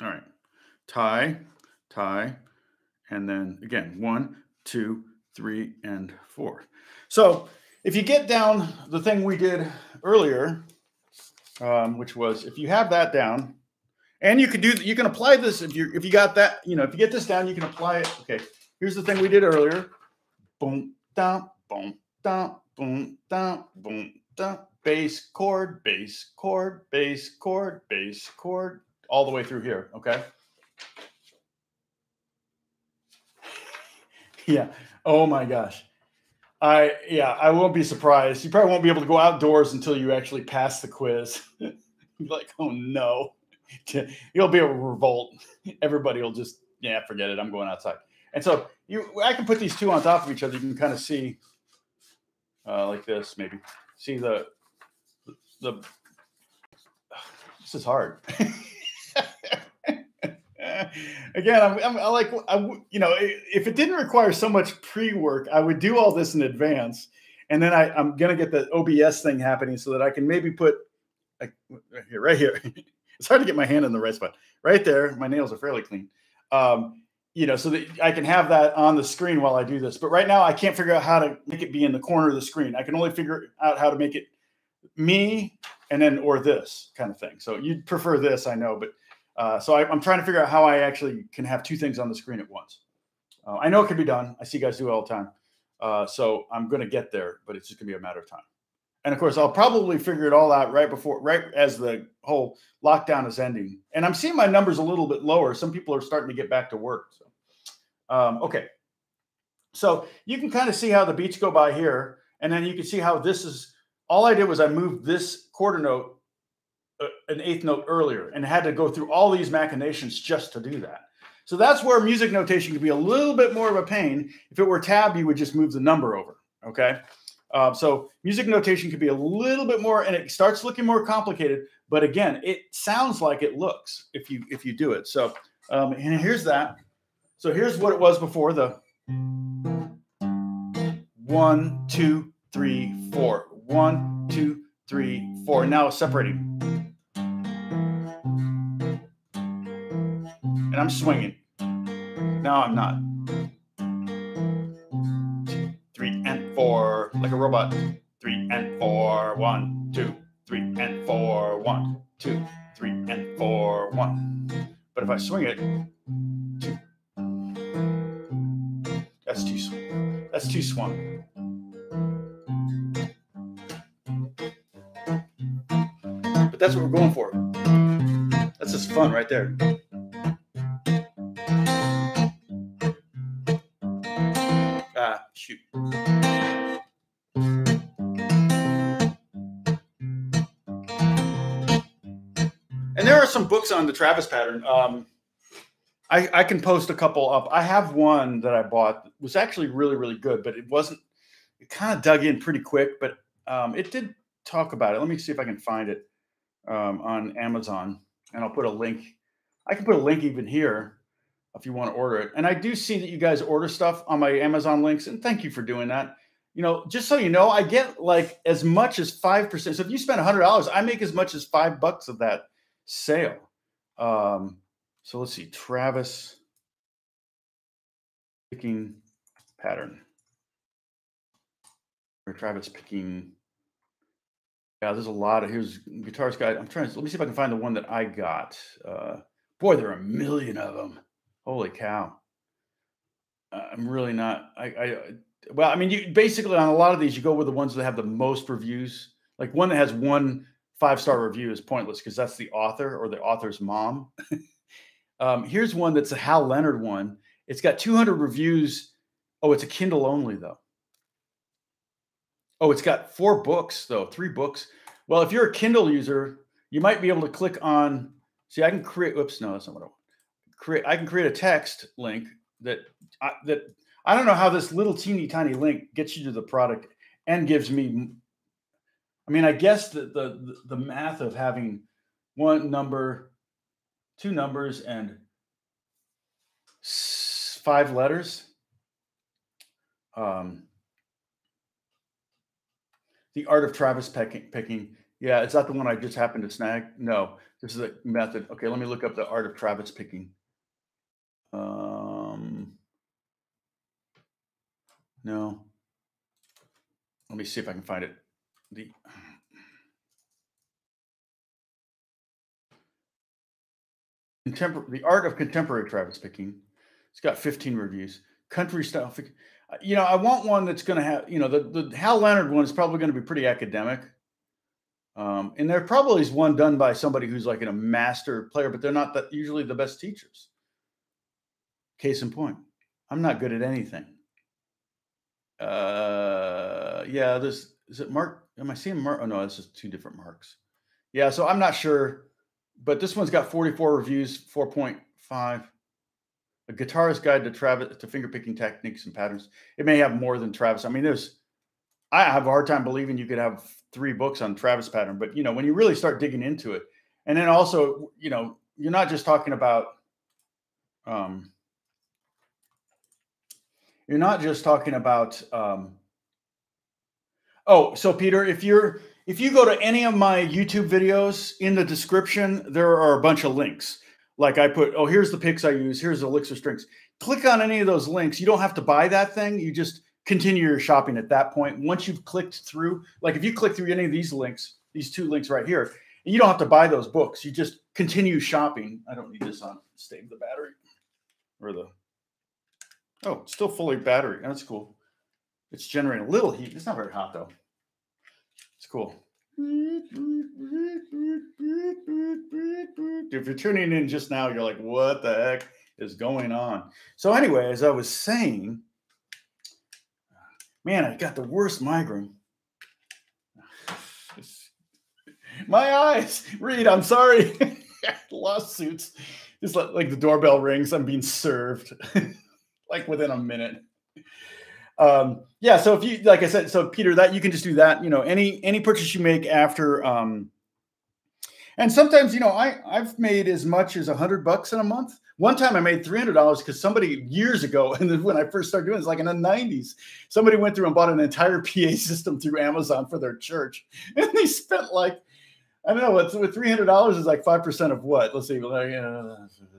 All right. Tie, tie, and then, again, one, two, three, and four. So if you get down the thing we did earlier, um, which was if you have that down, and you could do, you can apply this if you if you got that, you know, if you get this down, you can apply it. Okay, here's the thing we did earlier: boom, down, boom, down, boom, down, boom, down, bass chord, bass chord, bass chord, bass chord, all the way through here. Okay. Yeah. Oh my gosh. I yeah, I won't be surprised. You probably won't be able to go outdoors until you actually pass the quiz. Like, oh no. It'll be a revolt. Everybody will just, yeah, forget it. I'm going outside. And so you I can put these two on top of each other. You can kind of see uh like this, maybe. See the the, the this is hard. Again, I'm, I'm I like, I'm, you know, if it didn't require so much pre-work, I would do all this in advance. And then I, I'm going to get the O B S thing happening so that I can maybe put like, right here, right here. It's hard to get my hand in the right spot. Right there. My nails are fairly clean. Um, you know, so that I can have that on the screen while I do this. But right now I can't figure out how to make it be in the corner of the screen. I can only figure out how to make it me and then or this kind of thing. So you'd prefer this, I know, but Uh, so I, I'm trying to figure out how I actually can have two things on the screen at once. Uh, I know it can be done. I see you guys do it all the time. Uh, so I'm going to get there, but it's just going to be a matter of time. And of course, I'll probably figure it all out right before, right as the whole lockdown is ending. And I'm seeing my numbers a little bit lower. Some people are starting to get back to work. So Um, okay. So you can kind of see how the beats go by here. And then you can see how this is, all I did was I moved this quarter note, uh, an eighth note earlier, and had to go through all these machinations just to do that. So that's where music notation could be a little bit more of a pain. If it were tab, you would just move the number over, okay? Uh, so music notation could be a little bit more, and it starts looking more complicated, but again, it sounds like it looks if you if you do it. So um, and here's that. So here's what it was before, the one, two, three, four. One, two, three, four. Now it's separating. And I'm swinging. Now I'm not. Two, three, and four. Like a robot. Three, and four. One, two, three, and four. One, two, three, and four. One. But if I swing it, two. That's too swung. That's too swung. But that's what we're going for. That's just fun right there. Ah, shoot. And there are some books on the Travis pattern. Um, I, I can post a couple up. I have one that I bought. It was actually really, really good, but it wasn't, it kind of dug in pretty quick, but um, it did talk about it. Let me see if I can find it. Um, on Amazon, and I'll put a link. I can put a link even here if you want to order it. And I do see that you guys order stuff on my Amazon links, and thank you for doing that. You know, just so you know, I get like as much as five percent. So if you spend one hundred dollars, I make as much as five bucks of that sale. Um, so let's see, Travis picking pattern. Or Travis picking Yeah, there's a lot of, here's Guitarist Guide. I'm trying to, let me see if I can find the one that I got. Uh, boy, there are a million of them. Holy cow. I'm really not, I, I, well, I mean, you basically on a lot of these, you go with the ones that have the most reviews. Like one that has one five-star review is pointless because that's the author or the author's mom. um, here's one that's a Hal Leonard one. It's got two hundred reviews. Oh, it's a Kindle only though. Oh, it's got four books, though, three books. Well, if you're a Kindle user, you might be able to click on, see, I can create, oops, no, that's not what I want. Create, I can create a text link that I, that, I don't know how this little teeny tiny link gets you to the product and gives me, I mean, I guess the the, the math of having one number, two numbers, and five letters. Um. The Art of Travis Picking. Yeah, is that the one I just happened to snag? No, this is a method. Okay, let me look up The Art of Travis Picking. Um, no. Let me see if I can find it. The Contemporary, The Art of Contemporary Travis Picking. It's got fifteen reviews. Country Style. You know, I want one that's going to have, you know, the, the Hal Leonard one is probably going to be pretty academic. Um, and there probably is one done by somebody who's like in a master player, but they're not the, usually the best teachers. Case in point, I'm not good at anything. Uh, yeah, this is it Mark? Am I seeing Mark? Oh, no, this is two different Marks. Yeah, so I'm not sure. But this one's got forty-four reviews, four point five. A Guitarist Guide to Travis to Finger Picking Techniques and Patterns. It may have more than Travis. I mean, there's, I have a hard time believing you could have three books on Travis pattern, but you know, when you really start digging into it, and then also, you know, you're not just talking about, um, you're not just talking about, um, oh, so Peter, if you're, if you go to any of my YouTube videos, in the description, there are a bunch of links. Like I put, oh, here's the picks I use. Here's Elixir strings. Click on any of those links. You don't have to buy that thing. You just continue your shopping at that point. Once you've clicked through, like if you click through any of these links, these two links right here, and you don't have to buy those books. You just continue shopping. I don't need this on. Save the battery or the, oh, it's still fully battery. That's cool. It's generating a little heat. It's not very hot though. It's cool. If you're tuning in just now, you're like, what the heck? is going on. So anyway, as I was saying, man, I got the worst migraine. My eyes, Reed, I'm sorry. Lawsuits. It's like, like the doorbell rings. I'm being served like within a minute. Um, yeah. So if you, like I said, so Peter, that you can just do that, you know, any, any purchase you make after, um, and sometimes, you know, I I've made as much as a hundred bucks in a month. One time I made three hundred dollars because somebody years ago, and then when I first started doing this, like in the nineties, somebody went through and bought an entire P A system through Amazon for their church. And they spent like, I don't know what three hundred dollars is, like five percent of what? Let's see.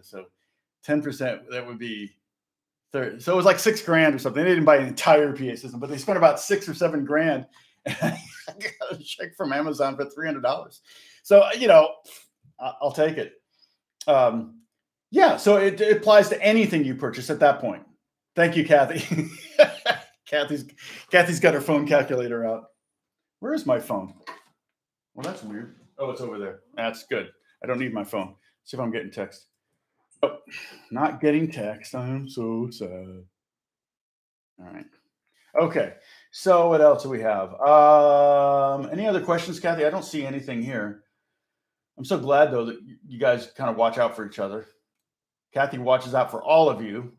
So ten percent, that would be thirty. So it was like six grand or something. They didn't buy an entire P A system, but they spent about six or seven grand. And I got a check from Amazon for three hundred dollars. So, you know, I'll take it. Um, yeah. So it, it applies to anything you purchase at that point. Thank you, Kathy. Kathy's, Kathy's got her phone calculator out. Where is my phone? Well, that's weird. Oh, it's over there. That's good. I don't need my phone. Let's see if I'm getting text. Oh, not getting text. I'm so sad. All right. Okay. So what else do we have? Um, any other questions, Kathy? I don't see anything here. I'm so glad, though, that you guys kind of watch out for each other. Kathy watches out for all of you,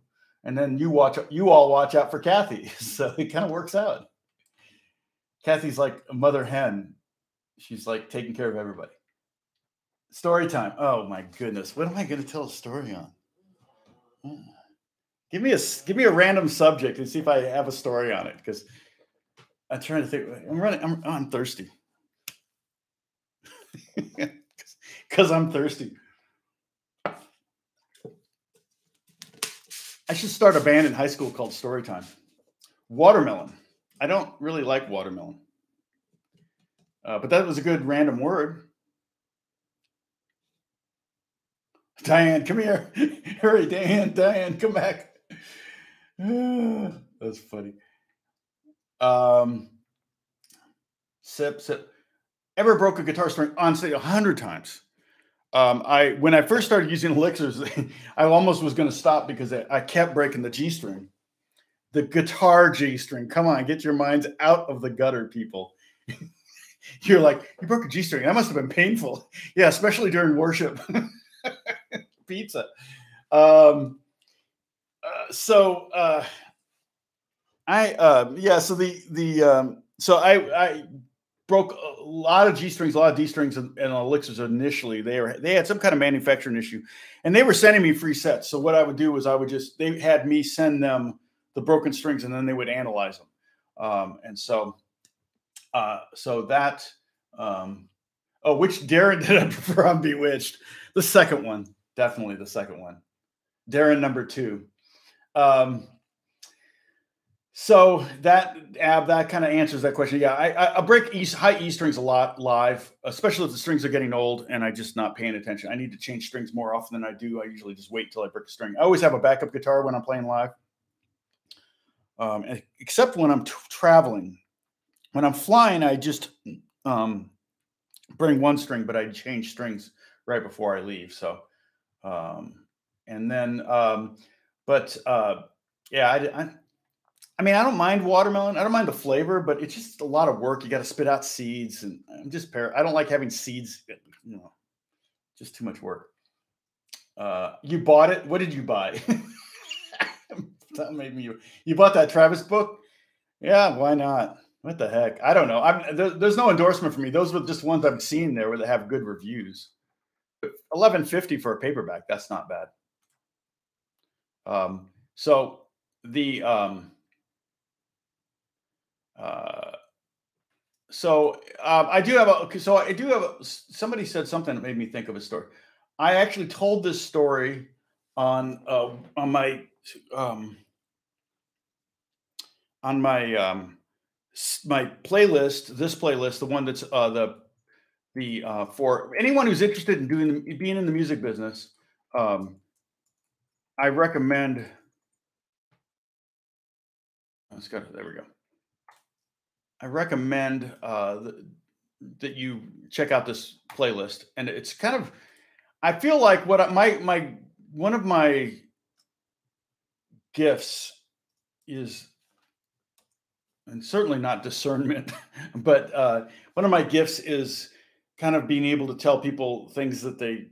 and then you watch. You all watch out for Kathy. So it kind of works out. Kathy's like a mother hen. She's like taking care of everybody. Story time. Oh my goodness. What am I going to tell a story on? Oh. Give me a, give me a random subject and see if I have a story on it. Cause I'm trying to think, I'm running, I'm, oh, I'm thirsty. Cause I'm thirsty. I should start a band in high school called Story Time. Watermelon. I don't really like watermelon. Uh, but that was a good random word. Diane, come here. Hurry, Diane, Diane, come back. That's funny. Um, sip, sip. Ever broke a guitar string on stage a hundred times? Um, I when I first started using elixirs, I almost was going to stop because I, I kept breaking the G string. The guitar G string. Come on, get your minds out of the gutter, people. You're like, you broke a G string. That must have been painful. Yeah, especially during worship. Pizza. Um, uh, so uh, I uh, yeah. So the the um, so I I broke a lot of G strings, a lot of D strings, and, and elixirs initially. They were they had some kind of manufacturing issue, and they were sending me free sets. So what I would do was I would just they had me send them the broken strings, and then they would analyze them, um, and so. Uh, so that, um, oh, which Darren did I prefer on Bewitched? The second one, definitely the second one. Darren number two. Um, so that, Ab, that kind of answers that question. Yeah, I, I, I break e, high E strings a lot live, especially if the strings are getting old and I'm just not paying attention. I need to change strings more often than I do. I usually just wait until I break a string. I always have a backup guitar when I'm playing live, um, except when I'm traveling. When I'm flying, I just um, bring one string, but I change strings right before I leave. So, um, and then, um, but uh, yeah, I, I, I mean, I don't mind watermelon. I don't mind the flavor, but it's just a lot of work. You got to spit out seeds, and I'm just par I don't like having seeds. You know, just too much work. Uh, you bought it. What did you buy? That made me. You, you bought that Travis book? Yeah, why not? What the heck? I don't know. I'm, there, there's no endorsement for me. Those were just ones I've seen there where they have good reviews. eleven fifty for a paperback. That's not bad. Um, so the um, uh, so um, I do have a so I do have a, somebody said something that made me think of a story. I actually told this story on uh, on my um, on my. Um, My playlist, this playlist, the one that's uh, the the uh, for anyone who's interested in doing the, being in the music business, um, I recommend. Let's go. There we go. I recommend uh, the, that you check out this playlist, and it's kind of. I feel like what I, my my one of my gifts is, and certainly not discernment, but uh, one of my gifts is kind of being able to tell people things that they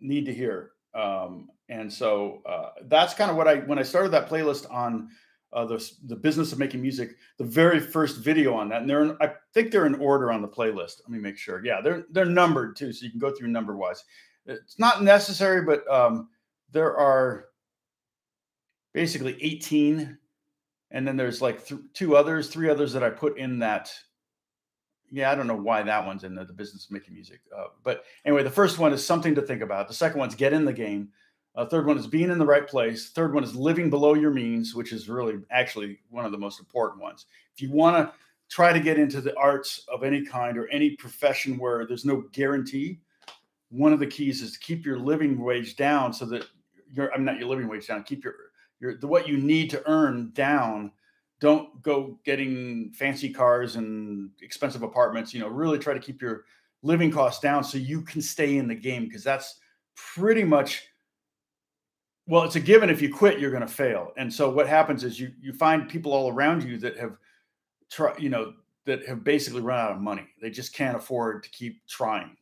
need to hear. Um, and so uh, that's kind of what I, when I started that playlist on uh, the, the business of making music, the very first video on that, and they're in, I think they're in order on the playlist. Let me make sure. Yeah, they're, they're numbered too. So you can go through number wise. It's not necessary, but um, there are basically eighteen. And then there's like th two others, three others that I put in that. Yeah, I don't know why that one's in the, the business of making music. Uh, but anyway, the first one is something to think about. The second one's get in the game. Uh, third one is being in the right place. Third one is living below your means, which is really actually one of the most important ones. If you want to try to get into the arts of any kind or any profession where there's no guarantee, one of the keys is to keep your living wage down so that you're, I'm not your living wage down, keep your Your, the, what you need to earn down. Don't go getting fancy cars and expensive apartments. You know, really try to keep your living costs down so you can stay in the game, because that's pretty much, well, it's a given. If you quit, you're going to fail. And so what happens is you you find people all around you that have tried, you know, that have basically run out of money. They just can't afford to keep trying.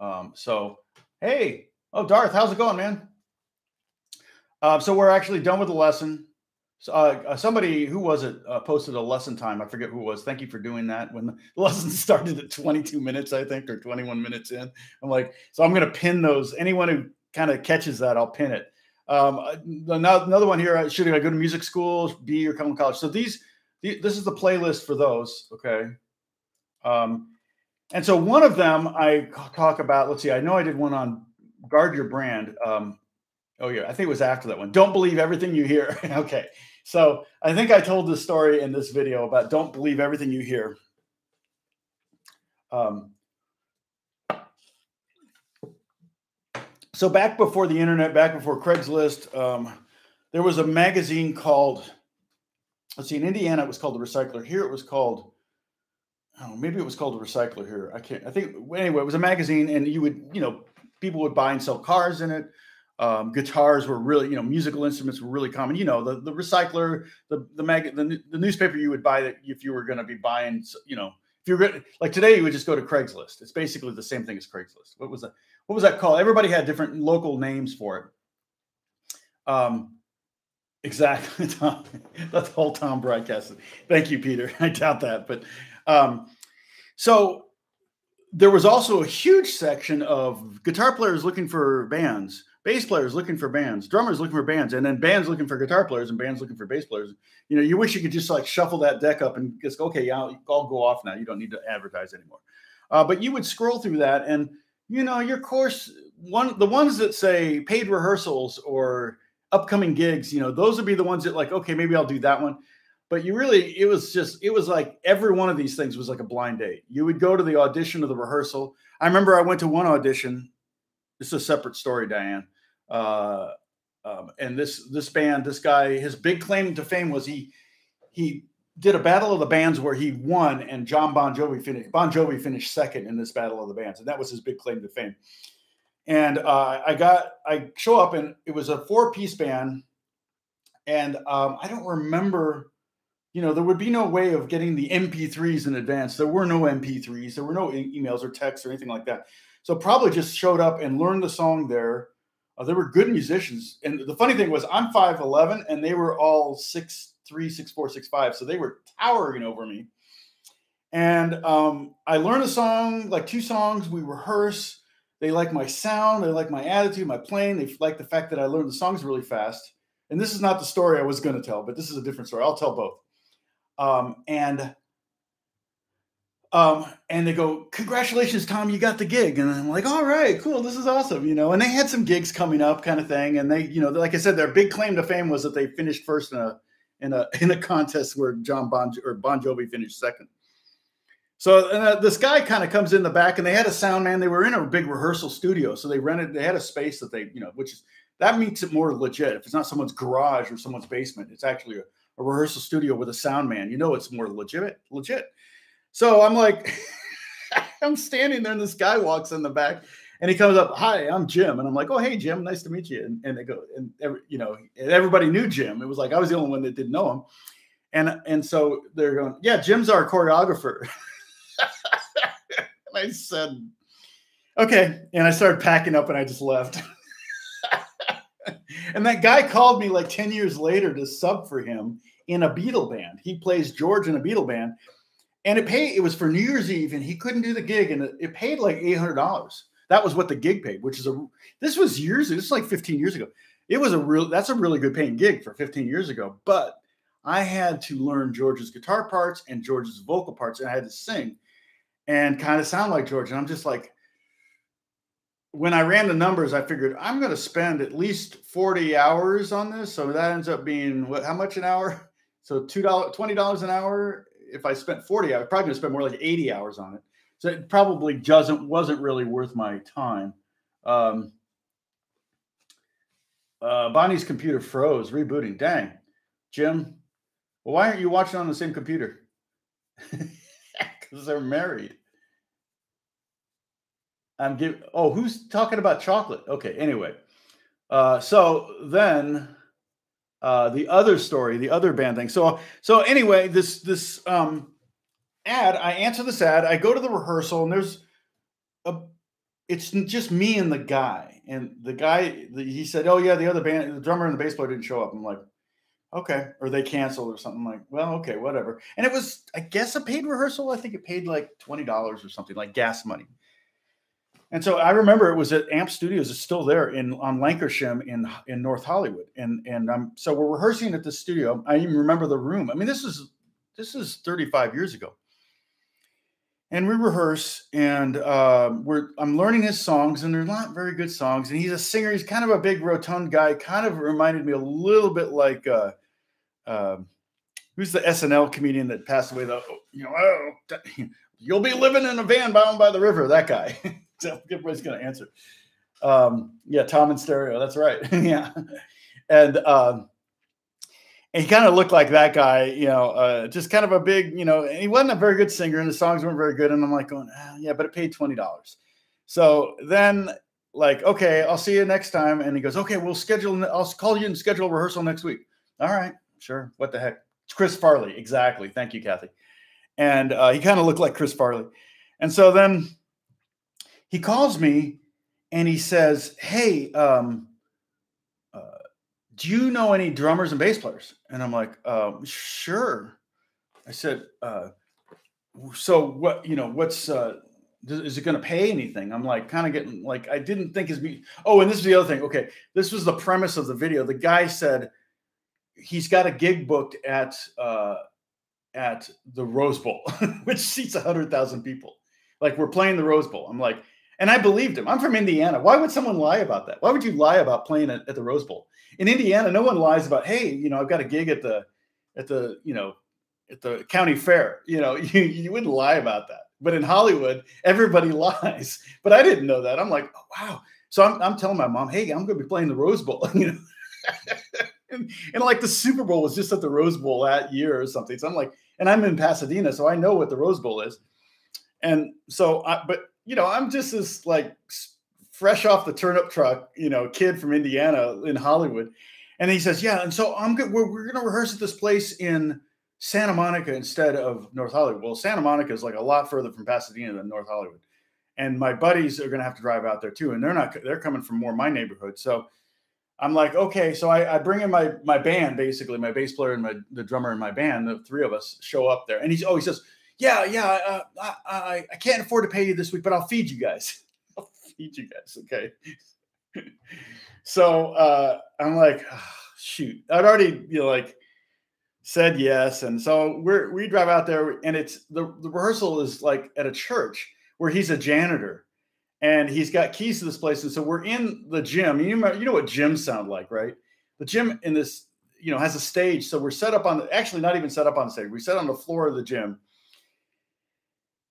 Um, so, hey, oh, Darth, how's it going, man? Uh, so we're actually done with the lesson. So, uh, somebody, who was it, uh, posted a lesson time. I forget who it was. Thank you for doing that. When the lesson started at twenty-two minutes, I think, or twenty-one minutes in. I'm like, so I'm going to pin those. Anyone who kind of catches that, I'll pin it. Um, another one here, should I go to music school, B or come to college? So these, the, this is the playlist for those, okay? Um, and so one of them I talk about, let's see, I know I did one on guard your brand. Um, Oh, yeah. I think it was after that one. Don't believe everything you hear. Okay. So I think I told this story in this video about don't believe everything you hear. Um, so back before the internet, back before Craigslist, um, there was a magazine called, let's see, in Indiana, it was called The Recycler. Here it was called, oh, maybe it was called The Recycler here. I can't, I think, anyway, it was a magazine, and you would, you know, people would buy and sell cars in it. Um, guitars were really, you know, musical instruments were really common. You know, the, the recycler, the the, mag the the newspaper you would buy that if you were going to be buying, you know, if you're gonna, like today, you would just go to Craigslist. It's basically the same thing as Craigslist. What was that? What was that called? Everybody had different local names for it. Um, exactly, Tom. That's the whole Tom broadcasted. Thank you, Peter. I doubt that, but um, so there was also a huge section of guitar players looking for bands. Bass players looking for bands, drummers looking for bands, and then bands looking for guitar players and bands looking for bass players. You know, you wish you could just like shuffle that deck up and just go, okay, I'll, I'll go off now. You don't need to advertise anymore. Uh, but you would scroll through that, and you know, your course one, the ones that say paid rehearsals or upcoming gigs, you know, those would be the ones that like, okay, maybe I'll do that one. But you really, it was just, it was like every one of these things was like a blind date. You would go to the audition or the rehearsal. I remember I went to one audition. It's a separate story, Diane. Uh, um, and this this band, this guy, his big claim to fame was he he did a battle of the bands where he won, and John Bon Jovi finished Bon Jovi finished second in this battle of the bands, and that was his big claim to fame. And uh, I got I show up, and it was a four piece band, and um, I don't remember, you know, there would be no way of getting the M P threes in advance. There were no M P threes, there were no e emails or texts or anything like that. So probably just showed up and learned the song there. Uh, they were good musicians. And the funny thing was I'm five eleven, and they were all six three, six four, six five. So they were towering over me. And um, I learned a song, like two songs. We rehearse. They like my sound. They like my attitude, my playing. They like the fact that I learned the songs really fast. And this is not the story I was going to tell, but this is a different story. I'll tell both. Um, and... Um, and they go, congratulations, Tom, you got the gig. And I'm like, all right, cool. This is awesome. You know, and they had some gigs coming up kind of thing. And they, you know, like I said, their big claim to fame was that they finished first in a, in a, in a contest where John Bon, or Bon Jovi finished second. So and, uh, this guy kind of comes in the back, and they had a sound man. They were in a big rehearsal studio. So they rented, they had a space that they, you know, which is, that makes it more legit. If it's not someone's garage or someone's basement, it's actually a, a rehearsal studio with a sound man, you know, it's more legit, legit. So I'm like, I'm standing there, and this guy walks in the back, And he comes up, hi, I'm Jim. And I'm like, oh, hey, Jim, nice to meet you. And, and they go, and every, you know, everybody knew Jim. It was like I was the only one that didn't know him. And and so they're going, yeah, Jim's our choreographer. And I said, okay. And I started packing up and I just left. And that guy called me like ten years later to sub for him in a Beatle band. He plays George in a Beatle band. And it paid, it was for New Year's Eve and he couldn't do the gig. And it, it paid like eight hundred dollars. That was what the gig paid, which is a, this was years, this was like fifteen years ago. It was a real, that's a really good paying gig for fifteen years ago. But I had to learn George's guitar parts and George's vocal parts. And I had to sing and kind of sound like George. And I'm just like, when I ran the numbers, I figured I'm going to spend at least forty hours on this. So that ends up being what, how much an hour? So two dollars, twenty dollars an hour. If I spent forty, I would probably spend more like eighty hours on it. So it probably doesn't, wasn't really worth my time. Um, uh, Bonnie's computer froze, rebooting. Dang, Jim, why aren't you watching on the same computer? Because they're married. I'm giving, oh, who's talking about chocolate? Okay, anyway. Uh, so then uh, the other story, the other band thing. So so anyway, this this um, ad, I answer this ad. I go to the rehearsal, and there's a, it's just me and the guy. And the guy, the, he said, oh, yeah, the other band, the drummer and the bass player didn't show up. I'm like, okay. Or they canceled or something. I'm like, well, okay, whatever. And it was, I guess, a paid rehearsal. I think it paid like twenty dollars or something, like gas money. And so I remember it was at Amp Studios. It's still there in on Lancashire in in North Hollywood. And and I'm so we're rehearsing at the studio. I even remember the room. I mean, this is this is thirty-five years ago. And we rehearse, and uh, we're I'm learning his songs, and they're not very good songs. And he's a singer. He's kind of a big rotund guy. Kind of reminded me a little bit like uh, uh, who's the S N L comedian that passed away? The you know oh, you'll be living in a van bound by the river. That guy. Everybody's going to answer. Um, yeah, Tom and Stereo. That's right. Yeah. And, um, and he kind of looked like that guy, you know, uh, just kind of a big, you know, and he wasn't a very good singer and the songs weren't very good. And I'm like going, ah, yeah, but it paid twenty dollars. So then like, okay, I'll see you next time. And he goes, okay, we'll schedule. I'll call you and schedule a rehearsal next week. All right, sure. What the heck? It's Chris Farley. Exactly. Thank you, Kathy. And uh, he kind of looked like Chris Farley. And so then he calls me and he says, hey, um, uh, do you know any drummers and bass players? And I'm like, um, sure. I said, uh, so what, you know, what's, uh, is it going to pay anything? I'm like kind of getting like, I didn't think his me. Oh, and this is the other thing. Okay. This was the premise of the video. The guy said he's got a gig booked at, uh, at the Rose Bowl, which seats a hundred thousand people. Like we're playing the Rose Bowl. I'm like, and I believed him. I'm from Indiana. Why would someone lie about that? Why would you lie about playing at, at the Rose Bowl? In Indiana, no one lies about, hey, you know, I've got a gig at the, at the, you know, at the county fair. You know, you, you wouldn't lie about that. But in Hollywood, everybody lies. But I didn't know that. I'm like, oh, wow. So I'm, I'm telling my mom, hey, I'm going to be playing the Rose Bowl. You know, and, and like the Super Bowl was just at the Rose Bowl that year or something. So I'm like, and I'm in Pasadena, so I know what the Rose Bowl is. And so, I, but. You know, I'm just this like fresh off the turnip truck, you know, kid from Indiana in Hollywood. And he says, yeah. And so I'm good. We're, we're going to rehearse at this place in Santa Monica instead of North Hollywood. Well, Santa Monica is like a lot further from Pasadena than North Hollywood. And my buddies are going to have to drive out there too. And they're not, they're coming from more my neighborhood. So I'm like, okay. So I, I bring in my, my band, basically my bass player and my, the drummer in my band, the three of us show up there. And he's, oh, he says, yeah, yeah, uh, I, I, I can't afford to pay you this week, but I'll feed you guys. I'll feed you guys, okay? So uh, I'm like, oh, shoot. I'd already, you know, like said yes. And so we're, we drive out there, and it's the, the rehearsal is like at a church where he's a janitor, and he's got keys to this place. And so we're in the gym. You know, you know what gyms sound like, right? The gym in this, you know, has a stage. So we're set up on, the, actually not even set up on the stage. We set on the floor of the gym.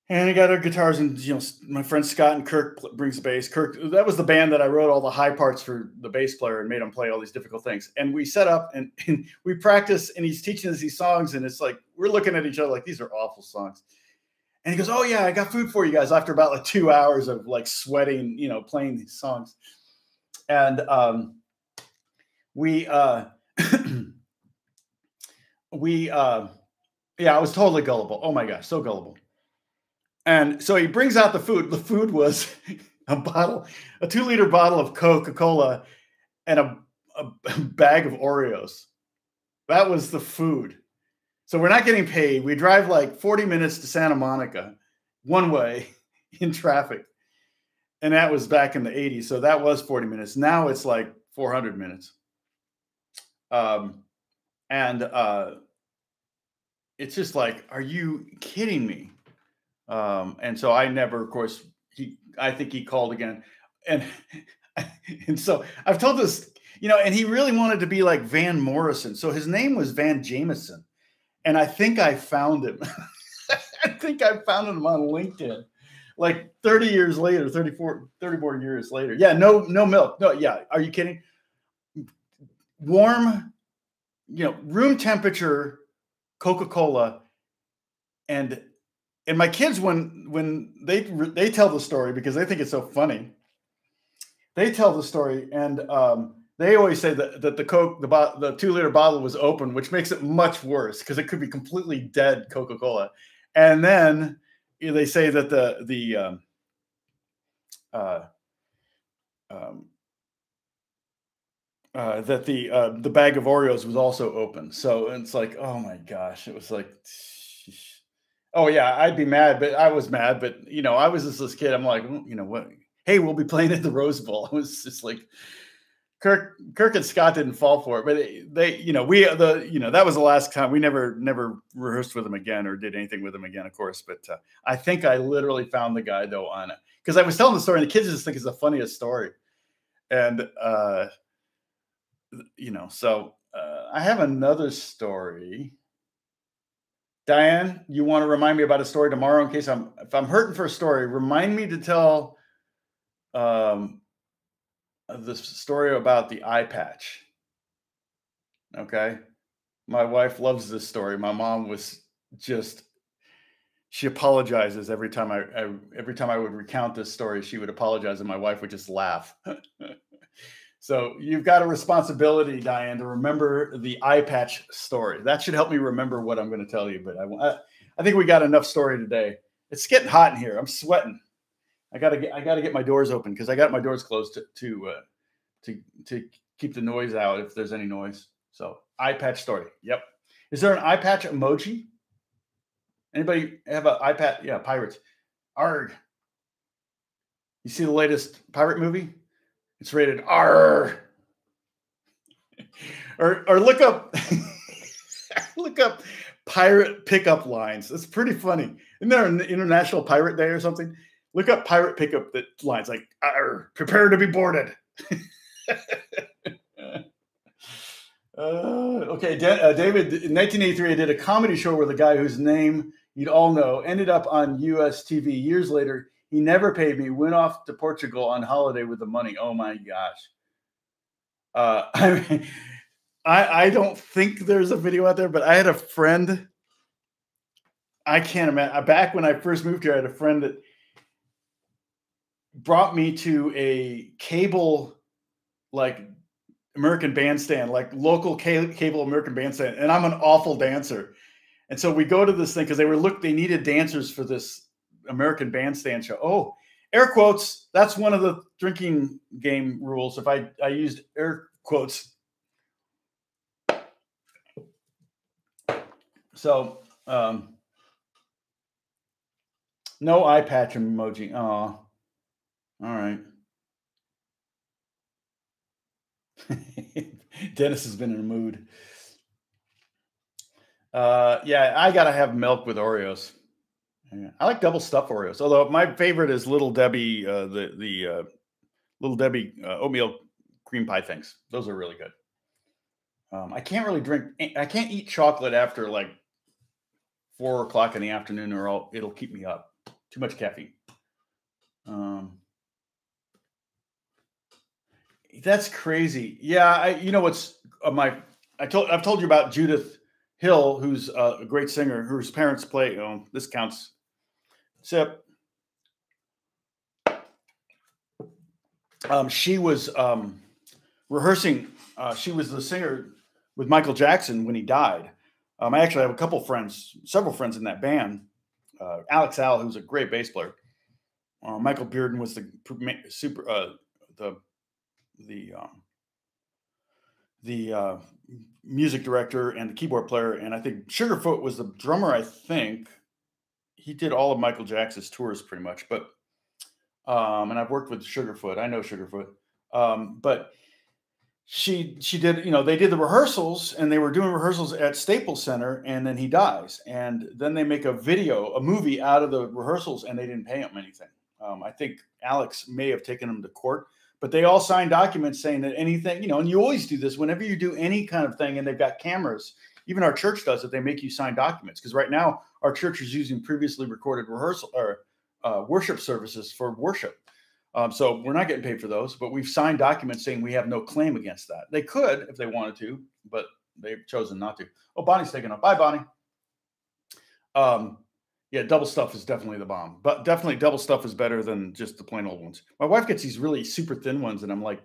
And I got our guitars, and you know, my friend Scott and Kirk brings the bass. Kirk, that was the band that I wrote all the high parts for the bass player and made him play all these difficult things. And we set up and, and we practice, and he's teaching us these songs, and it's like we're looking at each other like these are awful songs. And he goes, oh, yeah, I got food for you guys, after about like two hours of like sweating, you know, playing these songs. And um, we, uh, we, uh, yeah, I was totally gullible. Oh, my gosh, so gullible. And so he brings out the food. The food was a bottle, a two liter bottle of Coca-Cola and a, a bag of Oreos. That was the food. So we're not getting paid. We drive like forty minutes to Santa Monica one way in traffic. And that was back in the eighties. So that was forty minutes. Now it's like four hundred minutes. Um, and uh, it's just like, are you kidding me? Um, and so I never, of course, he, I think he called again. And, and so I've told this, you know, and he really wanted to be like Van Morrison. So his name was Van Jameson. And I think I found him. I think I found him on LinkedIn like thirty years later, thirty-four, thirty more years later. Yeah, no, no milk. No, yeah. Are you kidding? Warm, you know, room temperature, Coca-Cola. And, and my kids, when, when they, they tell the story because they think it's so funny, they tell the story. And, um, they always say that, that the Coke, the, the two-liter bottle was open, which makes it much worse because it could be completely dead Coca-Cola. And then they say that the the um, uh, um, uh, that the uh, the bag of Oreos was also open. So it's like, oh my gosh, it was like, oh yeah, I'd be mad, but I was mad, but you know, I was just this kid. I'm like, you know what? Hey, we'll be playing at the Rose Bowl. I was just like. Kirk, Kirk and Scott didn't fall for it, but they, they, you know, we, the, you know, that was the last time we never, never rehearsed with him again or did anything with him again, of course. But uh, I think I literally found the guy though on it because I was telling the story and the kids just think it's the funniest story. And, uh, you know, so uh, I have another story. Diane, you want to remind me about a story tomorrow in case I'm, if I'm hurting for a story, remind me to tell, um, the story about the eye patch. Okay. My wife loves this story. My mom was just, she apologizes every time I, I every time I would recount this story, she would apologize and my wife would just laugh. So you've got a responsibility, Diane, to remember the eye patch story. That should help me remember what I'm going to tell you. But I, I think we got enough story today. It's getting hot in here. I'm sweating. I gotta get I gotta get my doors open because I got my doors closed to to, uh, to to keep the noise out if there's any noise. So eye patch story. Yep. Is there an eye patch emoji? Anybody have an eye patch? Yeah, pirates. Arg. You see the latest pirate movie? It's rated R. or or look up look up pirate pickup lines. That's pretty funny. Isn't there an International Pirate Day or something? Look up pirate pickup that lines like, prepare to be boarded. uh, okay, da uh, David, in nineteen eighty-three, I did a comedy show with a guy whose name you'd all know, ended up on U S T V years later. He never paid me, went off to Portugal on holiday with the money. Oh, my gosh. Uh, I, mean, I, I don't think there's a video out there, but I had a friend. I can't imagine. Back when I first moved here, I had a friend that brought me to a cable, like American Bandstand, like local cable American Bandstand. And I'm an awful dancer. And so we go to this thing because they were, look, they needed dancers for this American Bandstand show. Oh, air quotes. That's one of the drinking game rules. If I, I used air quotes. So, um, no eye patch emoji. Aw. All right. Dennis has been in a mood. Uh, yeah, I got to have milk with Oreos. Yeah. I like double stuffed Oreos, although my favorite is Little Debbie, uh, the, the uh, Little Debbie uh, oatmeal cream pie things. Those are really good. Um, I can't really drink. I can't eat chocolate after like four o'clock in the afternoon or I'll, it'll keep me up. Too much caffeine. Um, That's crazy. Yeah, I, you know what's uh, my I told I've told you about Judith Hill, who's uh, a great singer, whose parents play. Oh, this counts. Sip. Um, she was um, rehearsing. Uh, she was the singer with Michael Jackson when he died. Um, I actually have a couple friends, several friends in that band. Uh, Alex Al, who's a great bass player. Uh, Michael Bearden was the super uh, the the um, the uh, music director and the keyboard player, and I think Sugarfoot was the drummer. I think he did all of Michael Jackson's tours pretty much. But um, and I've worked with Sugarfoot. I know Sugarfoot. Um, but she she did, you know, they did the rehearsals, and they were doing rehearsals at Staples Center, and then he dies, and then they make a video, a movie out of the rehearsals, and they didn't pay him anything. Um, I think Alex may have taken him to court, but they all signed documents saying that anything, you know, and you always do this whenever you do any kind of thing and they've got cameras, even our church does it, they make you sign documents. Because right now our church is using previously recorded rehearsal or uh, worship services for worship. Um, so we're not getting paid for those, but we've signed documents saying we have no claim against that. They could if they wanted to, but they've chosen not to. Oh, Bonnie's taking off. Bye, Bonnie. Um, Yeah, double stuff is definitely the bomb, but definitely double stuff is better than just the plain old ones. My wife gets these really super thin ones, and I'm like,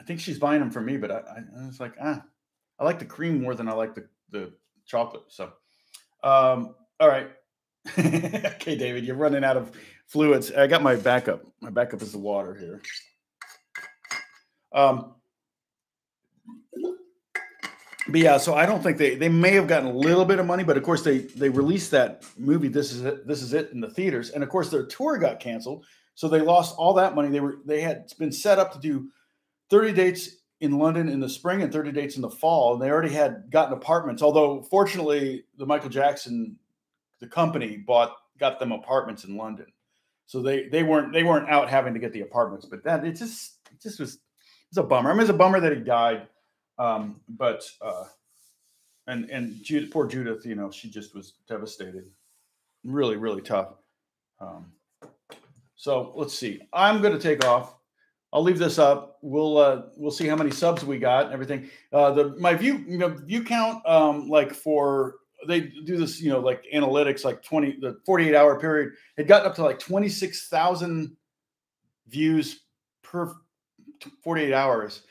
I think she's buying them for me, but I, I, I was like, ah, I like the cream more than I like the, the chocolate. So, um, all right. Okay, David, you're running out of fluids. I got my backup. My backup is the water here. Um, But yeah, so I don't think they, they may have gotten a little bit of money, but of course they, they released that movie, This Is It, This Is It in the theaters. And of course their tour got canceled. So they lost all that money. They were, they had been set up to do thirty dates in London in the spring and thirty dates in the fall. And they already had gotten apartments. Although fortunately the Michael Jackson, the company bought, got them apartments in London. So they, they weren't, they weren't out having to get the apartments, but that it just, it just was, it's a bummer. I mean, it's a bummer that he died. Um, but, uh, and, and Judith, poor Judith, you know, she just was devastated. Really, really tough. Um, so let's see, I'm going to take off. I'll leave this up. We'll, uh, we'll see how many subs we got and everything. Uh, the, my view, you know, view count, um, like for, they do this, you know, like analytics, like twenty, the forty-eight hour period, it got up to like twenty-six thousand views per forty-eight hours.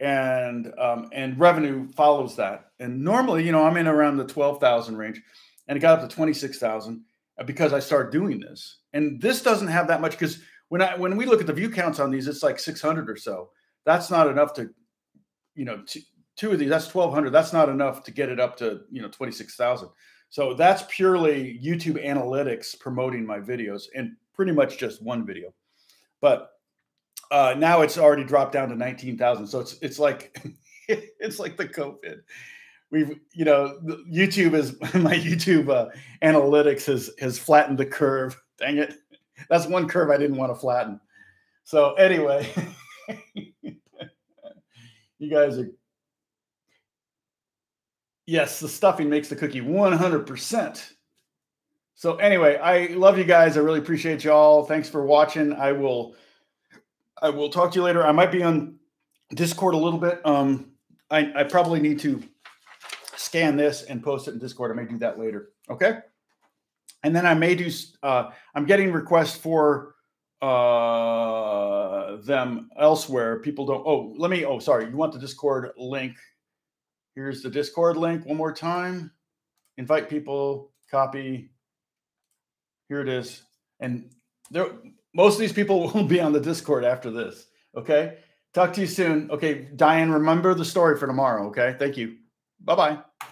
And, um, and revenue follows that. And normally, you know, I'm in around the twelve thousand range, and it got up to twenty-six thousand because I started doing this. And this doesn't have that much because when I, when we look at the view counts on these, it's like six hundred or so. That's not enough to, you know, two of these, that's twelve hundred. That's not enough to get it up to, you know, twenty-six thousand. So that's purely YouTube analytics promoting my videos and pretty much just one video, but Uh, now it's already dropped down to nineteen thousand. So it's, it's like, it's like the COVID we've, you know, YouTube is my YouTube, uh, analytics has, has flattened the curve. Dang it. That's one curve I didn't want to flatten. So anyway, you guys are, yes, the stuffing makes the cookie one hundred percent. So anyway, I love you guys. I really appreciate y'all. Thanks for watching. I will, I will talk to you later. I might be on Discord a little bit. Um, I, I probably need to scan this and post it in Discord. I may do that later. Okay. And then I may do, uh, I'm getting requests for uh, them elsewhere. People don't, oh, let me, oh, sorry. You want the Discord link. Here's the Discord link one more time. Invite people, copy. Here it is. And there, most of these people will be on the Discord after this, okay? Talk to you soon. Okay, Diane, remember the story for tomorrow, okay? Thank you. Bye-bye.